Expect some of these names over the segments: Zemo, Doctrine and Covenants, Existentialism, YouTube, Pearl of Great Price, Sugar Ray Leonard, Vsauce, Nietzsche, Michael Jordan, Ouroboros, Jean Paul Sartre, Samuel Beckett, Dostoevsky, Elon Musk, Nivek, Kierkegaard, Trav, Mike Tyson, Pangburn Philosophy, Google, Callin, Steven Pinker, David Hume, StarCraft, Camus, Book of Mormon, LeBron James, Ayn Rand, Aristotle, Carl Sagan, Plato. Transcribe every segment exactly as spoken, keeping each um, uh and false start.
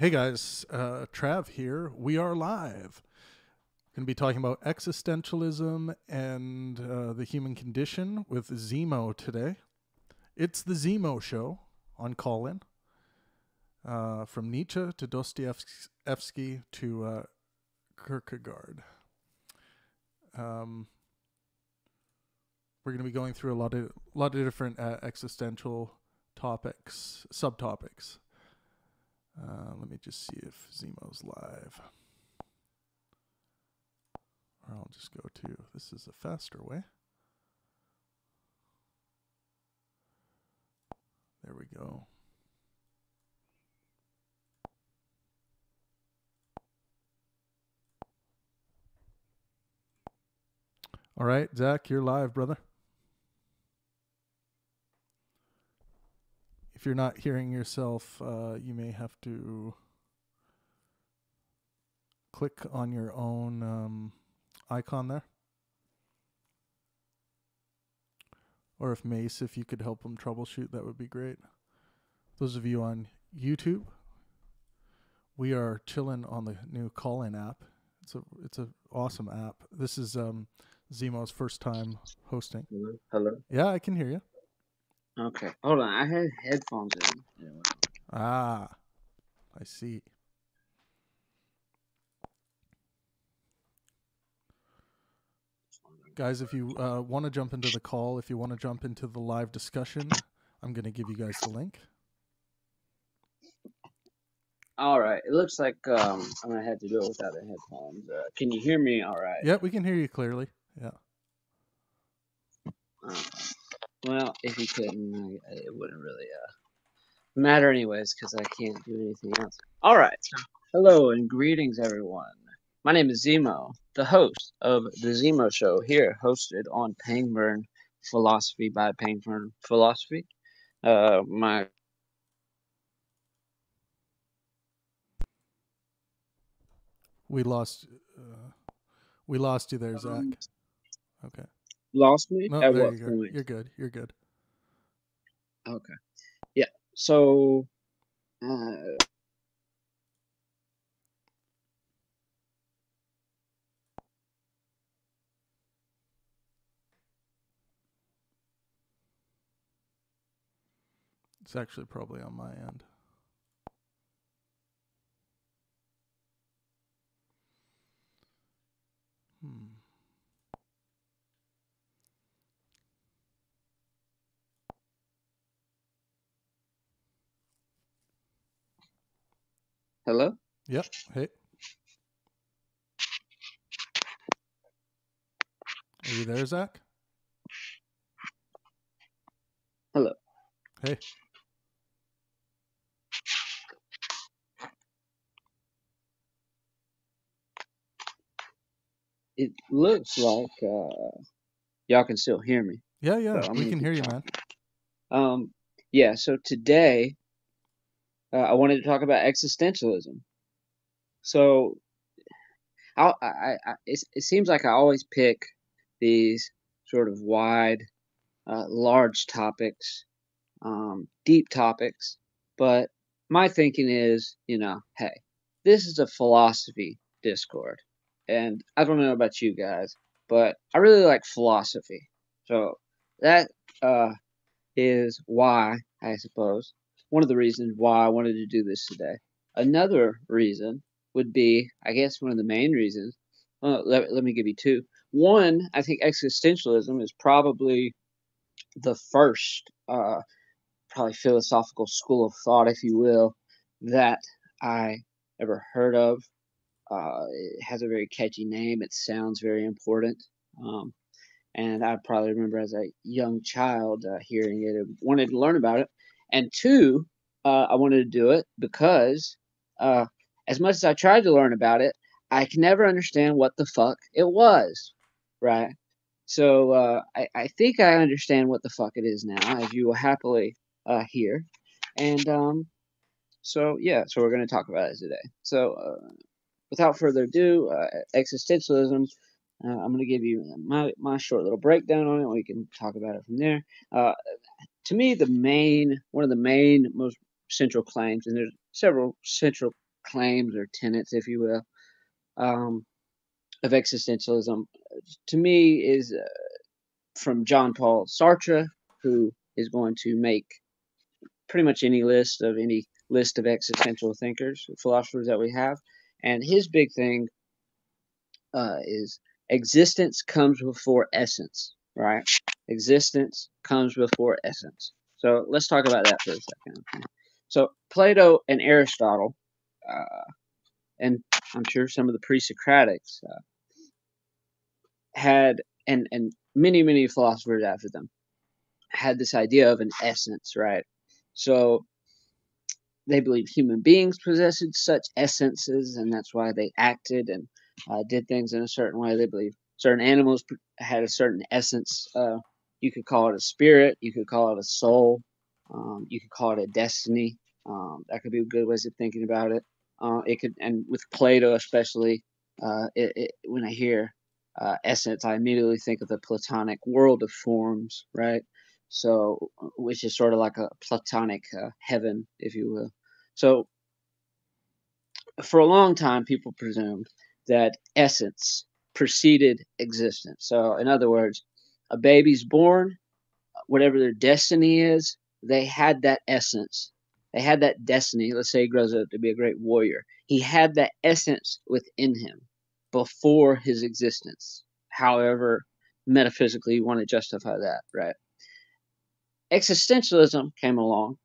Hey guys, uh, Trav here. We are live. We're going to be talking about existentialism and uh, the human condition with Zemo today. It's the Zemo show on Callin. Uh, from Nietzsche to Dostoevsky to uh, Kierkegaard. Um, we're going to be going through a lot of lot of different uh, existential topics, subtopics. Uh, let me just see if Zemo's live. Or I'll just go to, this is a faster way. There we go. All right, Zach, you're live, brother. If you're not hearing yourself, uh, you may have to click on your own um, icon there. Or if Mace, if you could help him troubleshoot, that would be great. Those of you on YouTube, we are chilling on the new Callin app. It's a it's an awesome app. This is um, Zemo's first time hosting. Hello. Hello. Yeah, I can hear you. Okay, hold on. I had headphones in. Ah, I see. Guys, if you uh, want to jump into the call, if you want to jump into the live discussion, I'm going to give you guys the link. All right. It looks like um, I'm going to have to do it without the headphones. Uh, can you hear me all right? Yeah, we can hear you clearly. Yeah. Okay. Well, if you couldn't, I, it wouldn't really uh, matter anyways, because I can't do anything else. All right. Hello and greetings, everyone. My name is Zemo, the host of The Zemo Show, here hosted on Pangburn Philosophy by Pangburn Philosophy. Uh, my We lost, uh, we lost you there, Zach. Okay. Lost me? No, at what you point? You're good. You're good. Okay. Yeah. So, uh, it's actually probably on my end. Hmm. Hello? Yep. Hey. Are you there, Zach? Hello. Hey. It looks like uh, y'all can still hear me. Yeah, yeah. So we can hear you, man. Um, yeah, so today... Uh, I wanted to talk about existentialism. So I, I, I, it, it seems like I always pick these sort of wide, uh, large topics, um, deep topics. But my thinking is, you know, hey, this is a philosophy Discord. And I don't know about you guys, but I really like philosophy. So that uh, is why, I suppose. One of the reasons why I wanted to do this today. Another reason would be, I guess, one of the main reasons. Uh, let, let me give you two. One, I think existentialism is probably the first, uh, probably philosophical school of thought, if you will, that I ever heard of. Uh, it has a very catchy name. It sounds very important. Um, and I probably remember as a young child uh, hearing it and wanted to learn about it. And two, uh, I wanted to do it because uh, as much as I tried to learn about it, I can never understand what the fuck it was, right? So uh, I, I think I understand what the fuck it is now, as you will happily uh, hear. And um, so, yeah, so we're going to talk about it today. So uh, without further ado, uh, existentialism, uh, I'm going to give you my, my short little breakdown on it. We can talk about it from there. Uh, To me, the main, one of the main, most central claims, and there's several central claims or tenets, if you will, um, of existentialism, to me, is uh, from Jean Paul Sartre, who is going to make pretty much any list of any list of existential thinkers, philosophers that we have. And his big thing uh, is existence comes before essence, right? Existence comes before essence. So let's talk about that for a second. Okay? So Plato and Aristotle, uh, and I'm sure some of the pre-Socratics, uh, had, and, and many, many philosophers after them, had this idea of an essence, right? So they believed human beings possessed such essences, and that's why they acted and uh, did things in a certain way. They believed certain animals had a certain essence. Uh, you could call it a spirit. You could call it a soul. Um, you could call it a destiny. Um, that could be good ways of thinking about it. Uh, it could, and with Plato especially, uh, it, it, when I hear uh, essence, I immediately think of the Platonic world of forms, right? So, which is sort of like a Platonic uh, heaven, if you will. So, for a long time, people presumed that essence preceded existence. So, in other words, a baby's born, whatever their destiny is, they had that essence. They had that destiny. Let's say he grows up to be a great warrior. He had that essence within him before his existence, however metaphysically you want to justify that, right? Existentialism came along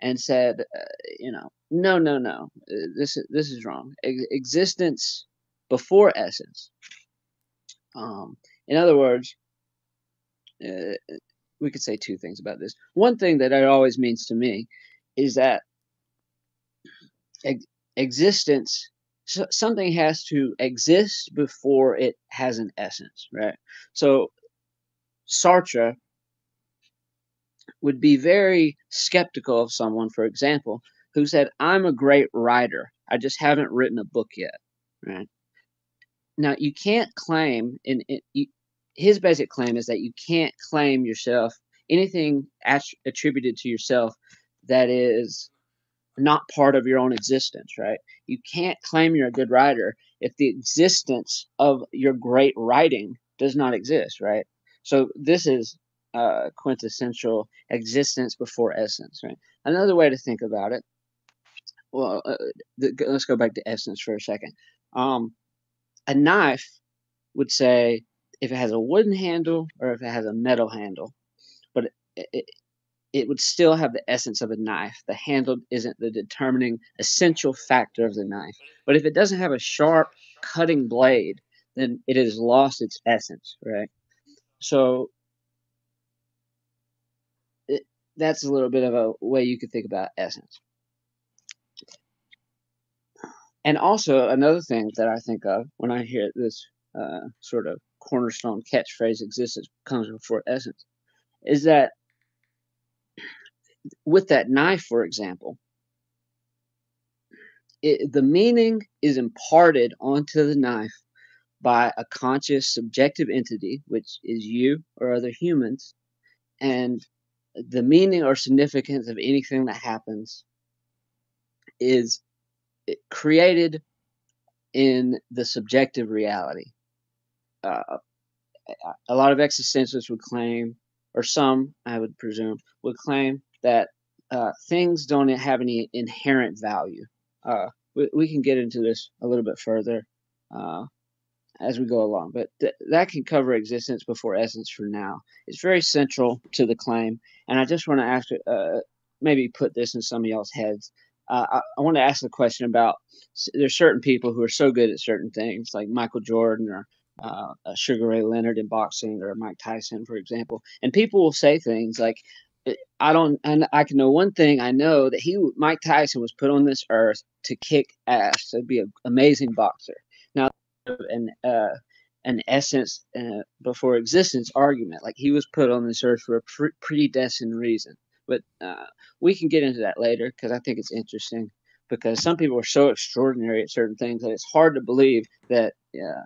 and said, uh, you know, no, no, no, this is, this is wrong. Ex- existence before essence. Um, in other words, uh, we could say two things about this. One thing that it always means to me is that ex- existence, so something has to exist before it has an essence, right? So Sartre would be very skeptical of someone, for example, who said, I'm a great writer. I just haven't written a book yet. Right? Now, you can't claim, and his basic claim is that you can't claim yourself, anything att- attributed to yourself that is not part of your own existence, right? You can't claim you're a good writer if the existence of your great writing does not exist, right? So this is Uh, quintessential existence before essence, right? Another way to think about it, well, uh, th- let's go back to essence for a second. Um, a knife would say if it has a wooden handle or if it has a metal handle, but it, it, it would still have the essence of a knife. The handle isn't the determining essential factor of the knife. But if it doesn't have a sharp cutting blade, then it has lost its essence, right? So that's a little bit of a way you could think about essence. And also another thing that I think of when I hear this uh, sort of cornerstone catchphrase, existence comes before essence, is that with that knife, for example, it, the meaning is imparted onto the knife by a conscious subjective entity, which is you or other humans, and the meaning or significance of anything that happens is created in the subjective reality. Uh, a lot of existentialists would claim, or some, I would presume, would claim that uh, things don't have any inherent value. Uh, we, we can get into this a little bit further uh, as we go along, but th- that can cover existence before essence for now. It's very central to the claim, and I just want to ask, uh, maybe put this in some of y'all's heads. Uh, I, I want to ask the question about, there's certain people who are so good at certain things, like Michael Jordan or uh, Sugar Ray Leonard in boxing, or Mike Tyson, for example, and people will say things like, I don't, and I can know one thing. I know that he, Mike Tyson, was put on this earth to kick ass, to be an amazing boxer. Now, an uh, an essence uh, before existence argument, like he was put on this earth for a pre- predestined reason. But uh, we can get into that later because I think it's interesting. Because some people are so extraordinary at certain things that it's hard to believe that uh,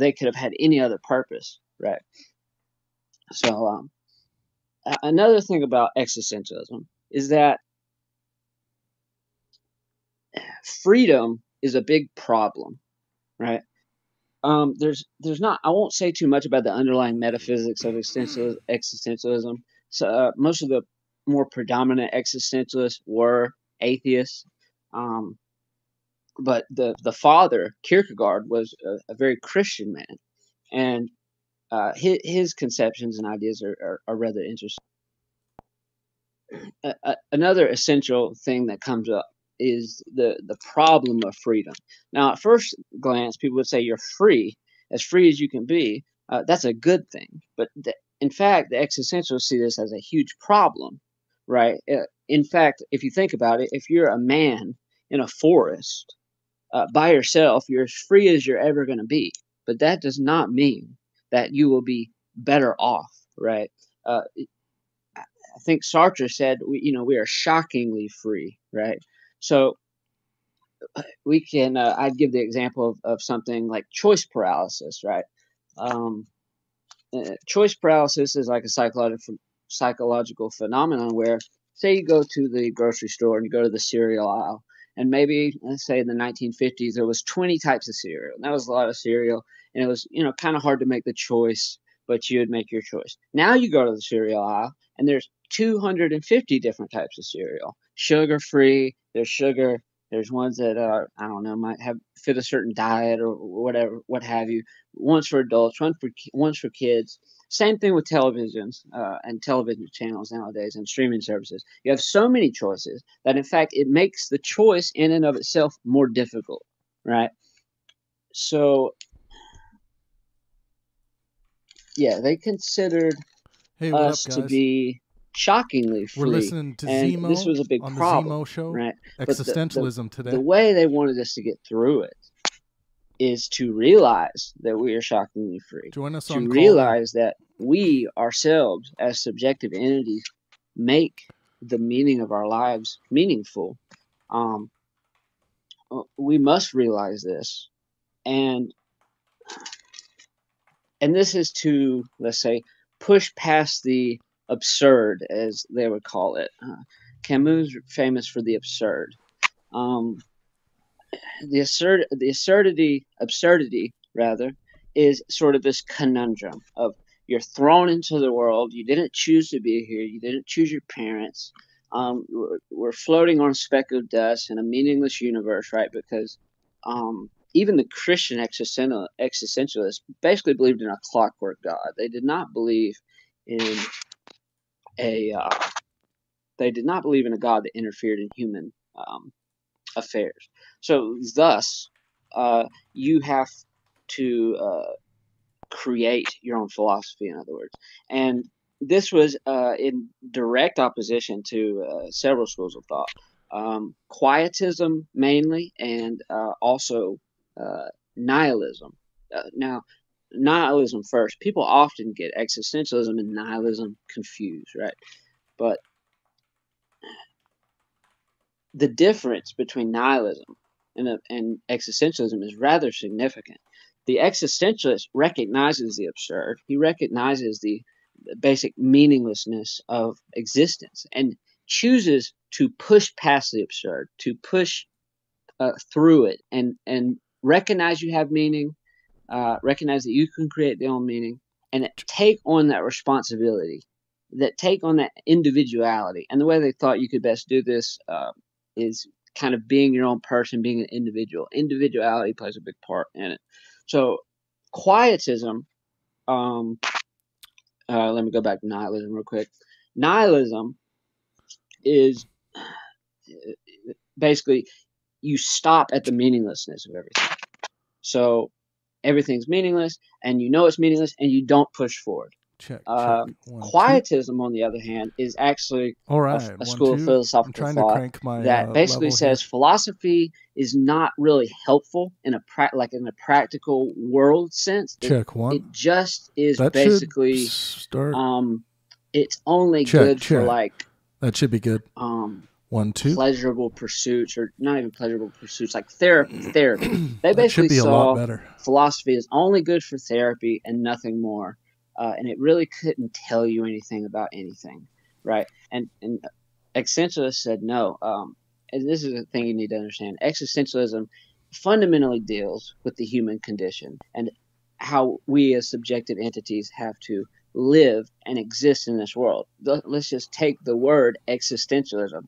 they could have had any other purpose, right? So um, another thing about existentialism is that freedom is a big problem, right? Um, there's there's not – I won't say too much about the underlying metaphysics of existential, existentialism. So, uh, most of the more predominant existentialists were atheists. Um, but the, the father, Kierkegaard, was a, a very Christian man. And uh, his, his conceptions and ideas are, are, are rather interesting. Uh, uh, another essential thing that comes up is the, the problem of freedom. Now, at first glance, people would say you're free, as free as you can be. Uh, that's a good thing. But the, in fact, the existentialists see this as a huge problem, right? Uh, in fact, if you think about it, if you're a man in a forest uh, by yourself, you're as free as you're ever going to be. But that does not mean that you will be better off, right? Uh, I think Sartre said, we, you know, we are shockingly free, right? So we can, uh, I'd give the example of, of something like choice paralysis, right? Um, uh, choice paralysis is like a psychological psychological phenomenon where, say you go to the grocery store and you go to the cereal aisle, and maybe, let's say in the nineteen fifties, there was twenty types of cereal. And that was a lot of cereal, and it was, you know, kind of hard to make the choice, but you would make your choice. Now you go to the cereal aisle, and there's two hundred fifty different types of cereal. Sugar-free, there's sugar, there's ones that are, I don't know, might have fit a certain diet or whatever, what have you. One's for adults, one's for, one's for kids. Same thing with televisions uh, and television channels nowadays and streaming services. You have so many choices that, in fact, it makes the choice in and of itself more difficult, right? So, yeah, they considered hey, us up, to be shockingly free. We're listening to and Zemo this was a big on problem, the Zemo show, right? Existentialism the, the, today. The way they wanted us to get through it is to realize that we are shockingly free. Join us to on realize Callin. That we ourselves as subjective entities make the meaning of our lives meaningful. Um, we must realize this. And, and this is to, let's say, push past the absurd, as they would call it. Uh, Camus famous for the absurd. Um, The absurd, the absurdity, absurdity rather, is sort of this conundrum of you're thrown into the world. You didn't choose to be here. You didn't choose your parents. Um, we're, we're floating on a speck of dust in a meaningless universe, right? Because um, even the Christian existential, existentialists basically believed in a clockwork God. They did not believe in a. Uh, they did not believe in a God that interfered in human um, affairs. So thus, uh, you have to uh, create your own philosophy, in other words. And this was uh, in direct opposition to uh, several schools of thought. Um, quietism mainly, and uh, also uh, nihilism. Uh, now, nihilism first. People often get existentialism and nihilism confused, right? But the difference between nihilism And, and existentialism is rather significant. The existentialist recognizes the absurd. He recognizes the basic meaninglessness of existence and chooses to push past the absurd, to push uh, through it and, and recognize you have meaning, uh, recognize that you can create your own meaning, and take on that responsibility, that take on that individuality. And the way they thought you could best do this uh, is kind of being your own person, being an individual. Individuality plays a big part in it. So quietism, um, uh, let me go back to nihilism real quick. Nihilism is basically you stop at the meaninglessness of everything. So everything's meaningless, and you know it's meaningless, and you don't push forward. Check, check. Um, One, quietism, two. On the other hand, is actually All right. a, a One, school two. of philosophical thought my, that uh, basically says here. Philosophy is not really helpful in a pra like in a practical world sense. It, check one. It just is that basically start. Um, it's only check, good check. for like that should be good. Um, One two pleasurable pursuits, or not even pleasurable pursuits, like therapy. Therapy. They basically be saw philosophy is only good for therapy and nothing more. Uh, and it really couldn't tell you anything about anything, right? And and existentialists said no. Um, and this is a thing you need to understand, existentialism fundamentally deals with the human condition and how we as subjective entities have to live and exist in this world. Let's just take the word existentialism.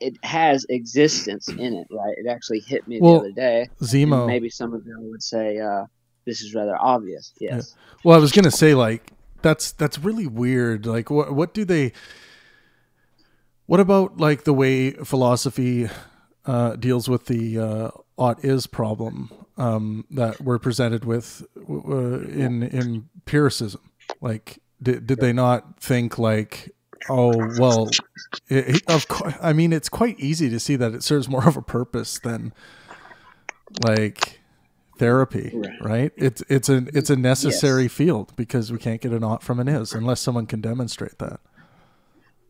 It has existence in it, right? It actually hit me well, the other day. Zemo. Maybe some of them would say, uh, this is rather obvious. Yes. Yeah. Well, I was going to say, like, that's, that's really weird. Like, what, what do they, what about like the way philosophy uh, deals with the uh, ought is problem um, that we're presented with uh, in, in empiricism? Like, did, did they not think like, oh, well, it, of course, I mean, it's quite easy to see that it serves more of a purpose than like therapy, right? right? It's, it's a, it's a necessary yes. field because we can't get an ought from an is unless someone can demonstrate that.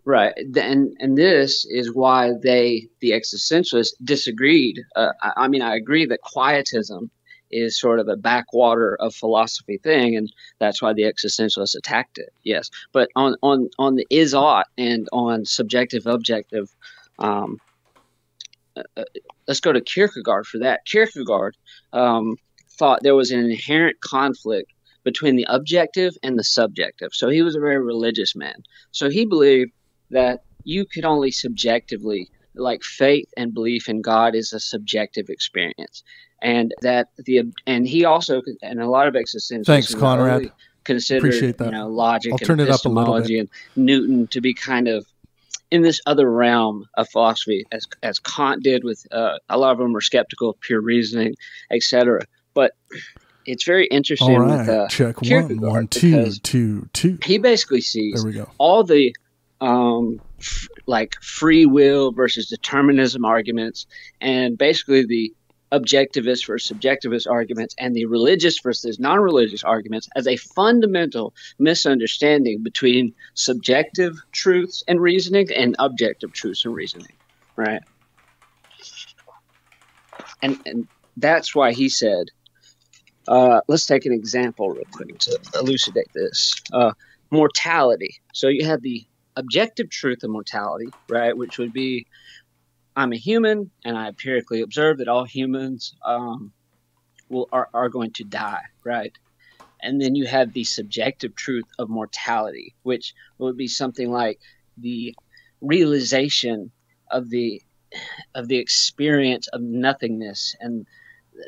Right. And, and this is why they, the existentialists disagreed. Uh, I, I mean, I agree that quietism is sort of a backwater of philosophy thing, and that's why the existentialists attacked it. Yes, but on on on the is ought and on subjective objective, um, uh, let's go to Kierkegaard for that. Kierkegaard um, thought there was an inherent conflict between the objective and the subjective. So he was a very religious man. So he believed that you could only subjectively, like faith and belief in God is a subjective experience. And that the and he also and a lot of existentialists thanks Conrad considered Appreciate that. you know logic I'll turn and epistemology and Newton to be kind of in this other realm of philosophy as as Kant did with uh, a lot of them were skeptical of pure reasoning, et cetera. But it's very interesting. All right, with, uh, check one, one, two, two, two. He basically sees there we go. all the um, f like free will versus determinism arguments, and basically the objectivist versus subjectivist arguments and the religious versus non-religious arguments as a fundamental misunderstanding between subjective truths and reasoning and objective truths and reasoning, right? And, and that's why he said, uh, let's take an example real quick to elucidate this. Uh, mortality. So you have the objective truth of mortality, right, which would be I'm a human, and I empirically observe that all humans um, will are, are going to die, right? And then you have the subjective truth of mortality, which would be something like the realization of the of the experience of nothingness and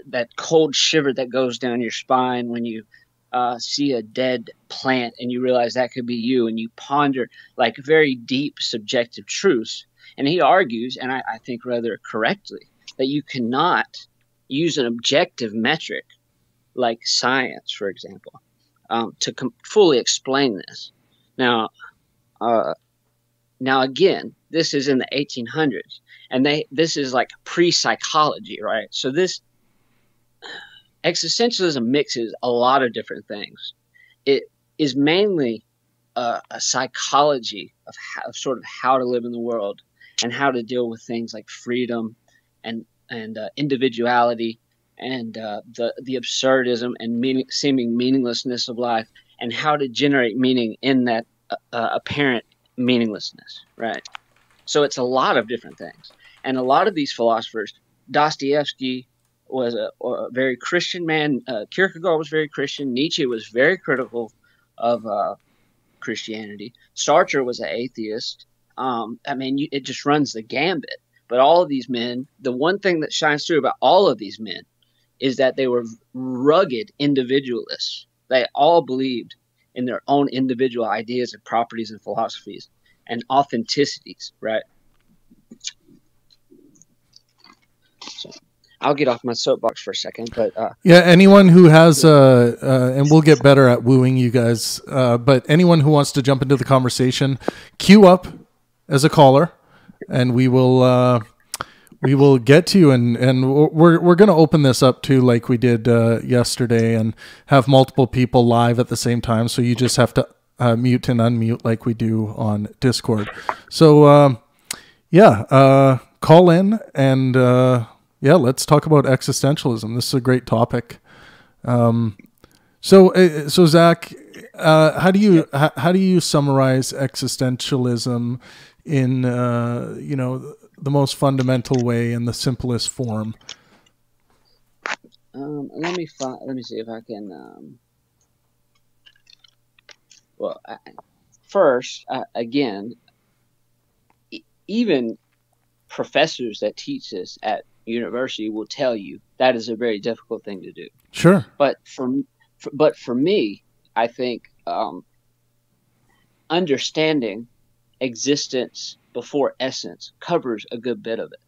that cold shiver that goes down your spine when you uh, see a dead plant and you realize that could be you, and you ponder like very deep subjective truths. And he argues, and I, I think rather correctly, that you cannot use an objective metric like science, for example, um, to com fully explain this. Now, uh, now again, this is in the eighteen hundreds, and they this is like pre-psychology, right? So this existentialism mixes a lot of different things. It is mainly a, a psychology of, how, of sort of how to live in the world, and how to deal with things like freedom and and uh, individuality and uh, the the absurdism and meaning, seeming meaninglessness of life, and how to generate meaning in that uh, apparent meaninglessness, right? So it's a lot of different things, and a lot of these philosophers. Dostoevsky was a, a very Christian man. Uh, Kierkegaard was very Christian. Nietzsche was very critical of uh, Christianity. Sartre was an atheist. Um, I mean, you, it just runs the gambit. But all of these men, the one thing that shines through about all of these men is that they were rugged individualists. They all believed in their own individual ideas and properties and philosophies and authenticities, right? So I'll get off my soapbox for a second. But uh, yeah, anyone who has, uh, uh, and we'll get better at wooing you guys, uh, but anyone who wants to jump into the conversation, queue up as a caller, and we will uh, we will get to you, and and we're we're going to open this up too, like we did uh, yesterday, and have multiple people live at the same time. So you just have to uh, mute and unmute like we do on Discord. So um, yeah, uh, call in, and uh, yeah, let's talk about existentialism. This is a great topic. Um, so uh, so Zach, uh, how do you how, how do you summarize existentialism in, uh, you know, the most fundamental way in the simplest form? Um, let me find, let me see if I can. Um, well, I, first, I, again, e even professors that teach this at university will tell you that is a very difficult thing to do. Sure. But for, for but for me, I think um, understanding existence before essence covers a good bit of it.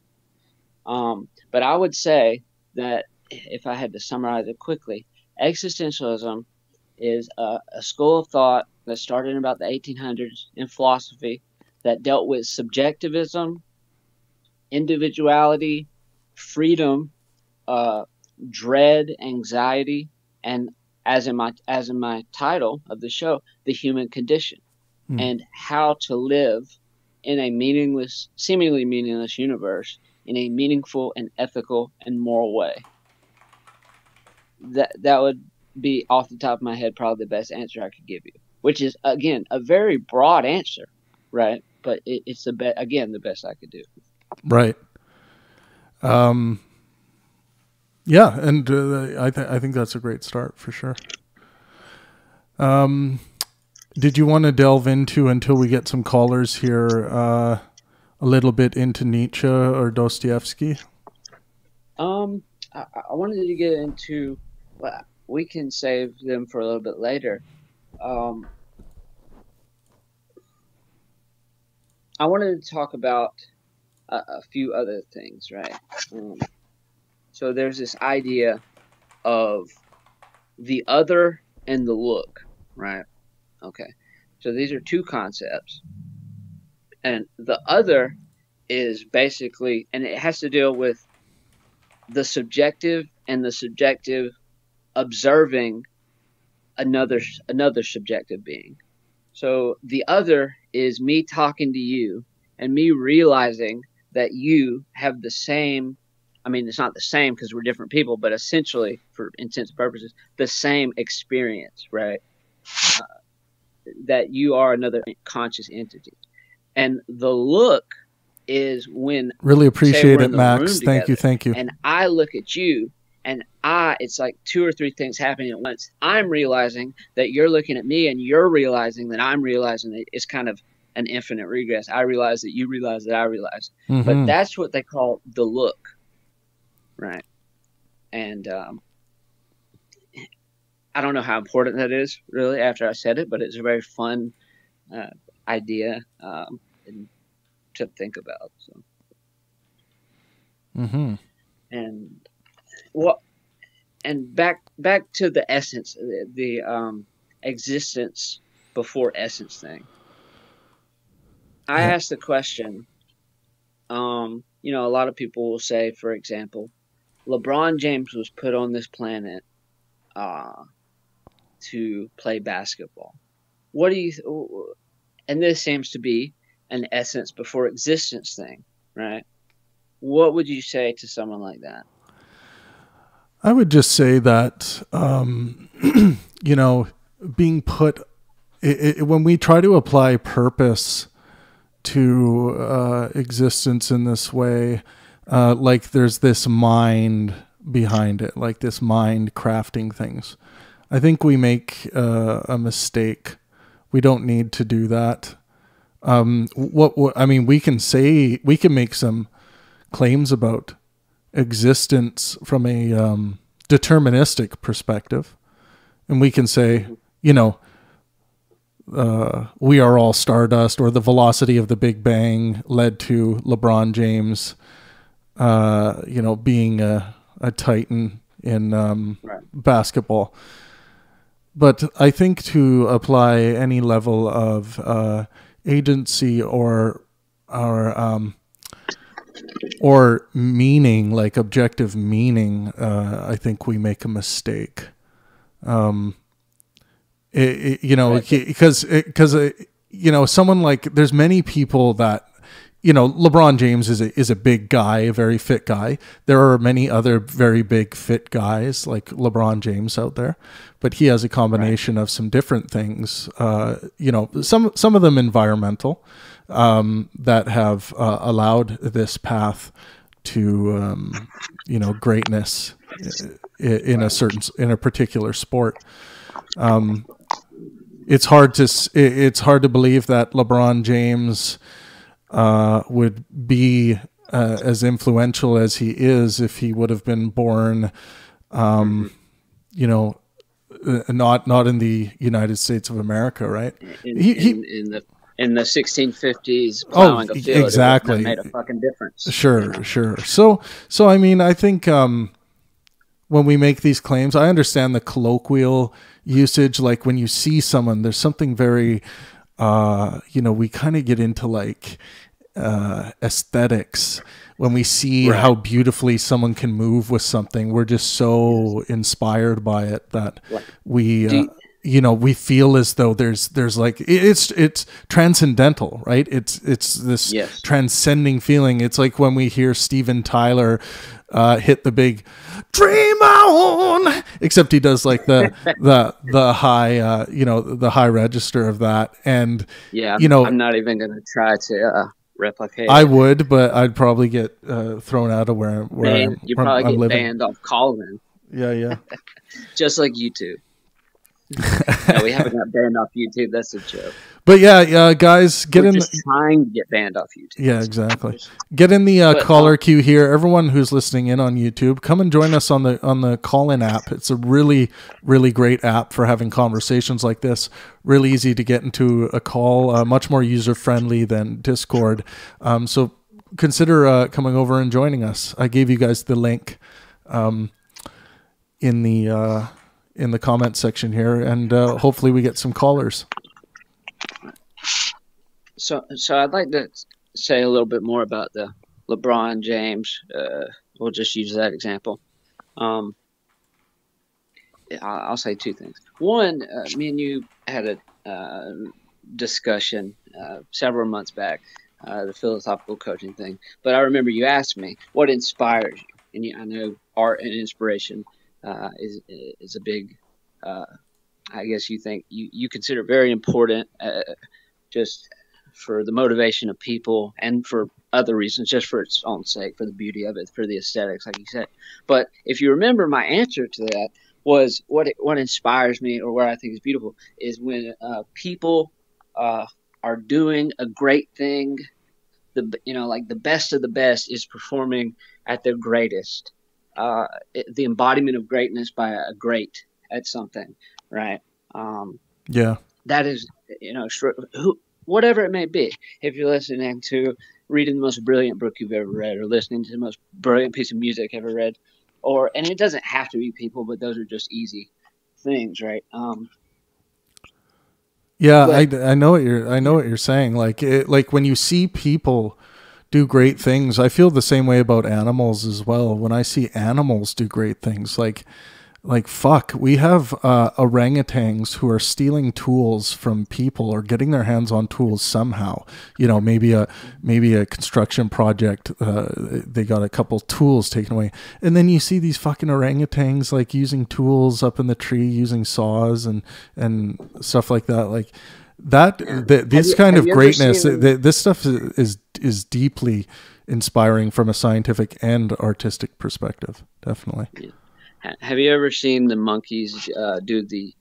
Um, but I would say that if I had to summarize it quickly, existentialism is a, a school of thought that started in about the eighteen hundreds in philosophy that dealt with subjectivism, individuality, freedom, uh, dread, anxiety, and as in my as in my title of the show, the human condition, mm. and how to live in a meaningless, seemingly meaningless universe in a meaningful and ethical and moral way. That that would be off the top of my head probably the best answer I could give you, which is again a very broad answer, right? But it, it's the be- again the best I could do. Right. Um. Yeah, and uh, I th I think that's a great start for sure. Um, did you want to delve into, until we get some callers here, uh, a little bit into Nietzsche or Dostoevsky? Um, I, I wanted to get into. Well, we can save them for a little bit later. Um, I wanted to talk about a, a few other things, right? Um, So there's this idea of the other and the look, right? Okay. So these are two concepts. And the other is basically, and it has to deal with the subjective and the subjective observing another another subjective being. So the other is me talking to you and me realizing that you have the same, I mean, it's not the same because we're different people, but essentially, for intents and purposes, the same experience, right? Uh, that you are another conscious entity. And the look is when... Really appreciate it, Max. Thank you, thank you. And I look at you, and I, it's like two or three things happening at once. I'm realizing that you're looking at me, and you're realizing that I'm realizing that it's kind of an infinite regress. I realize that you realize that I realize. Mm-hmm. But that's what they call the look. Right. And um, I don't know how important that is, really, after I said it, but it's a very fun uh, idea um, to think about. So. Mm-hmm. And well, and back back to the essence, the, the um, existence before essence thing. I yeah. asked the question, um, you know, a lot of people will say, for example, LeBron James was put on this planet uh, to play basketball. What do you, th and this seems to be an essence before existence thing, right? What would you say to someone like that? I would just say that, um, you know, being put, it, it, when we try to apply purpose to uh, existence in this way, Uh, like there's this mind behind it, like this mind crafting things. I think we make uh, a mistake. We don't need to do that. Um, what, what I mean, we can say, we can make some claims about existence from a um, deterministic perspective. And we can say, you know, uh, we are all stardust, or the velocity of the Big Bang led to LeBron James Uh, you know, being a, a titan in um, right. basketball. But I think to apply any level of uh, agency or or um, or meaning, like objective meaning, uh, I think we make a mistake. Um, it, it, you know, because right. because you know, someone like, there's many people that, you know, LeBron James is a, is a big guy, a very fit guy. There are many other very big fit guys like LeBron James out there, but he has a combination right. of some different things. Uh, you know, some, some of them environmental, um, that have uh, allowed this path to, um, you know, greatness in a certain, in a particular sport. Um, it's hard to, it's hard to believe that LeBron James uh, would be uh, as influential as he is if he would have been born, um, you know, not not in the United States of America, right? In, he, he, in, in the in the sixteen fifties, plowing oh, a field, exactly, it made a fucking difference. Sure, you know? Sure. So, so I mean, I think um, when we make these claims, I understand the colloquial usage. Like when you see someone, there's something very, uh, you know, we kind of get into like uh, aesthetics. When we see right. how beautifully someone can move with something, we're just so yes. inspired by it that right. we, uh, you, you know, we feel as though there's, there's like, it's, it's transcendental, right? It's, it's this yes. transcending feeling. It's like when we hear Steven Tyler uh, hit the big dream on, except he does like the, the, the high, uh, you know, the high register of that. And, yeah, you know, I'm not even going to try to, uh, replicate. I would, but I'd probably get uh, thrown out of where, where I'm You probably I'm get living. Banned off Callin. Yeah, yeah. Just like YouTube. No, we haven't got banned off YouTube. That's a joke. But yeah, yeah, guys, get We're in. Just the, trying to get banned off YouTube. Yeah, exactly. Get in the uh, but, caller queue here. Everyone who's listening in on YouTube, come and join us on the on the Callin app. It's a really, really great app for having conversations like this. Really easy to get into a call. Uh, much more user friendly than Discord. Um, so consider uh, coming over and joining us. I gave you guys the link um, in the. Uh, in the comment section here, and uh, hopefully we get some callers. So, so I'd like to say a little bit more about the LeBron James. Uh, we'll just use that example. Um, I'll say two things. One, uh, me and you had a uh, discussion uh, several months back, uh, the philosophical coaching thing. But I remember you asked me, what inspires you? And you, I know art and inspiration Uh, is is a big, uh, I guess you think you, you consider very important, uh, just for the motivation of people and for other reasons, just for its own sake, for the beauty of it, for the aesthetics, like you said. But if you remember, my answer to that was what it, what inspires me, or what I think is beautiful, is when uh, people uh, are doing a great thing. The you know like the best of the best is performing at their greatest. Uh, the embodiment of greatness by a great at something, right? Um, yeah, that is, you know, who, whatever it may be. If you're listening to reading the most brilliant book you've ever read, or listening to the most brilliant piece of music ever read, or and it doesn't have to be people, but those are just easy things, right? Um, yeah, but, I, I know what you're I know what you're saying. Like it, like when you see people do great things. I feel the same way about animals as well. When I see animals do great things, like, like fuck, we have uh, orangutans who are stealing tools from people or getting their hands on tools somehow. You know, maybe a maybe a construction project, uh, they got a couple tools taken away, and then you see these fucking orangutans like using tools up in the tree, using saws and and stuff like that. Like that, th this you, kind of greatness, seen... th this stuff is. is is deeply inspiring from a scientific and artistic perspective, definitely. Yeah. Have you ever seen the monkeys uh, do the,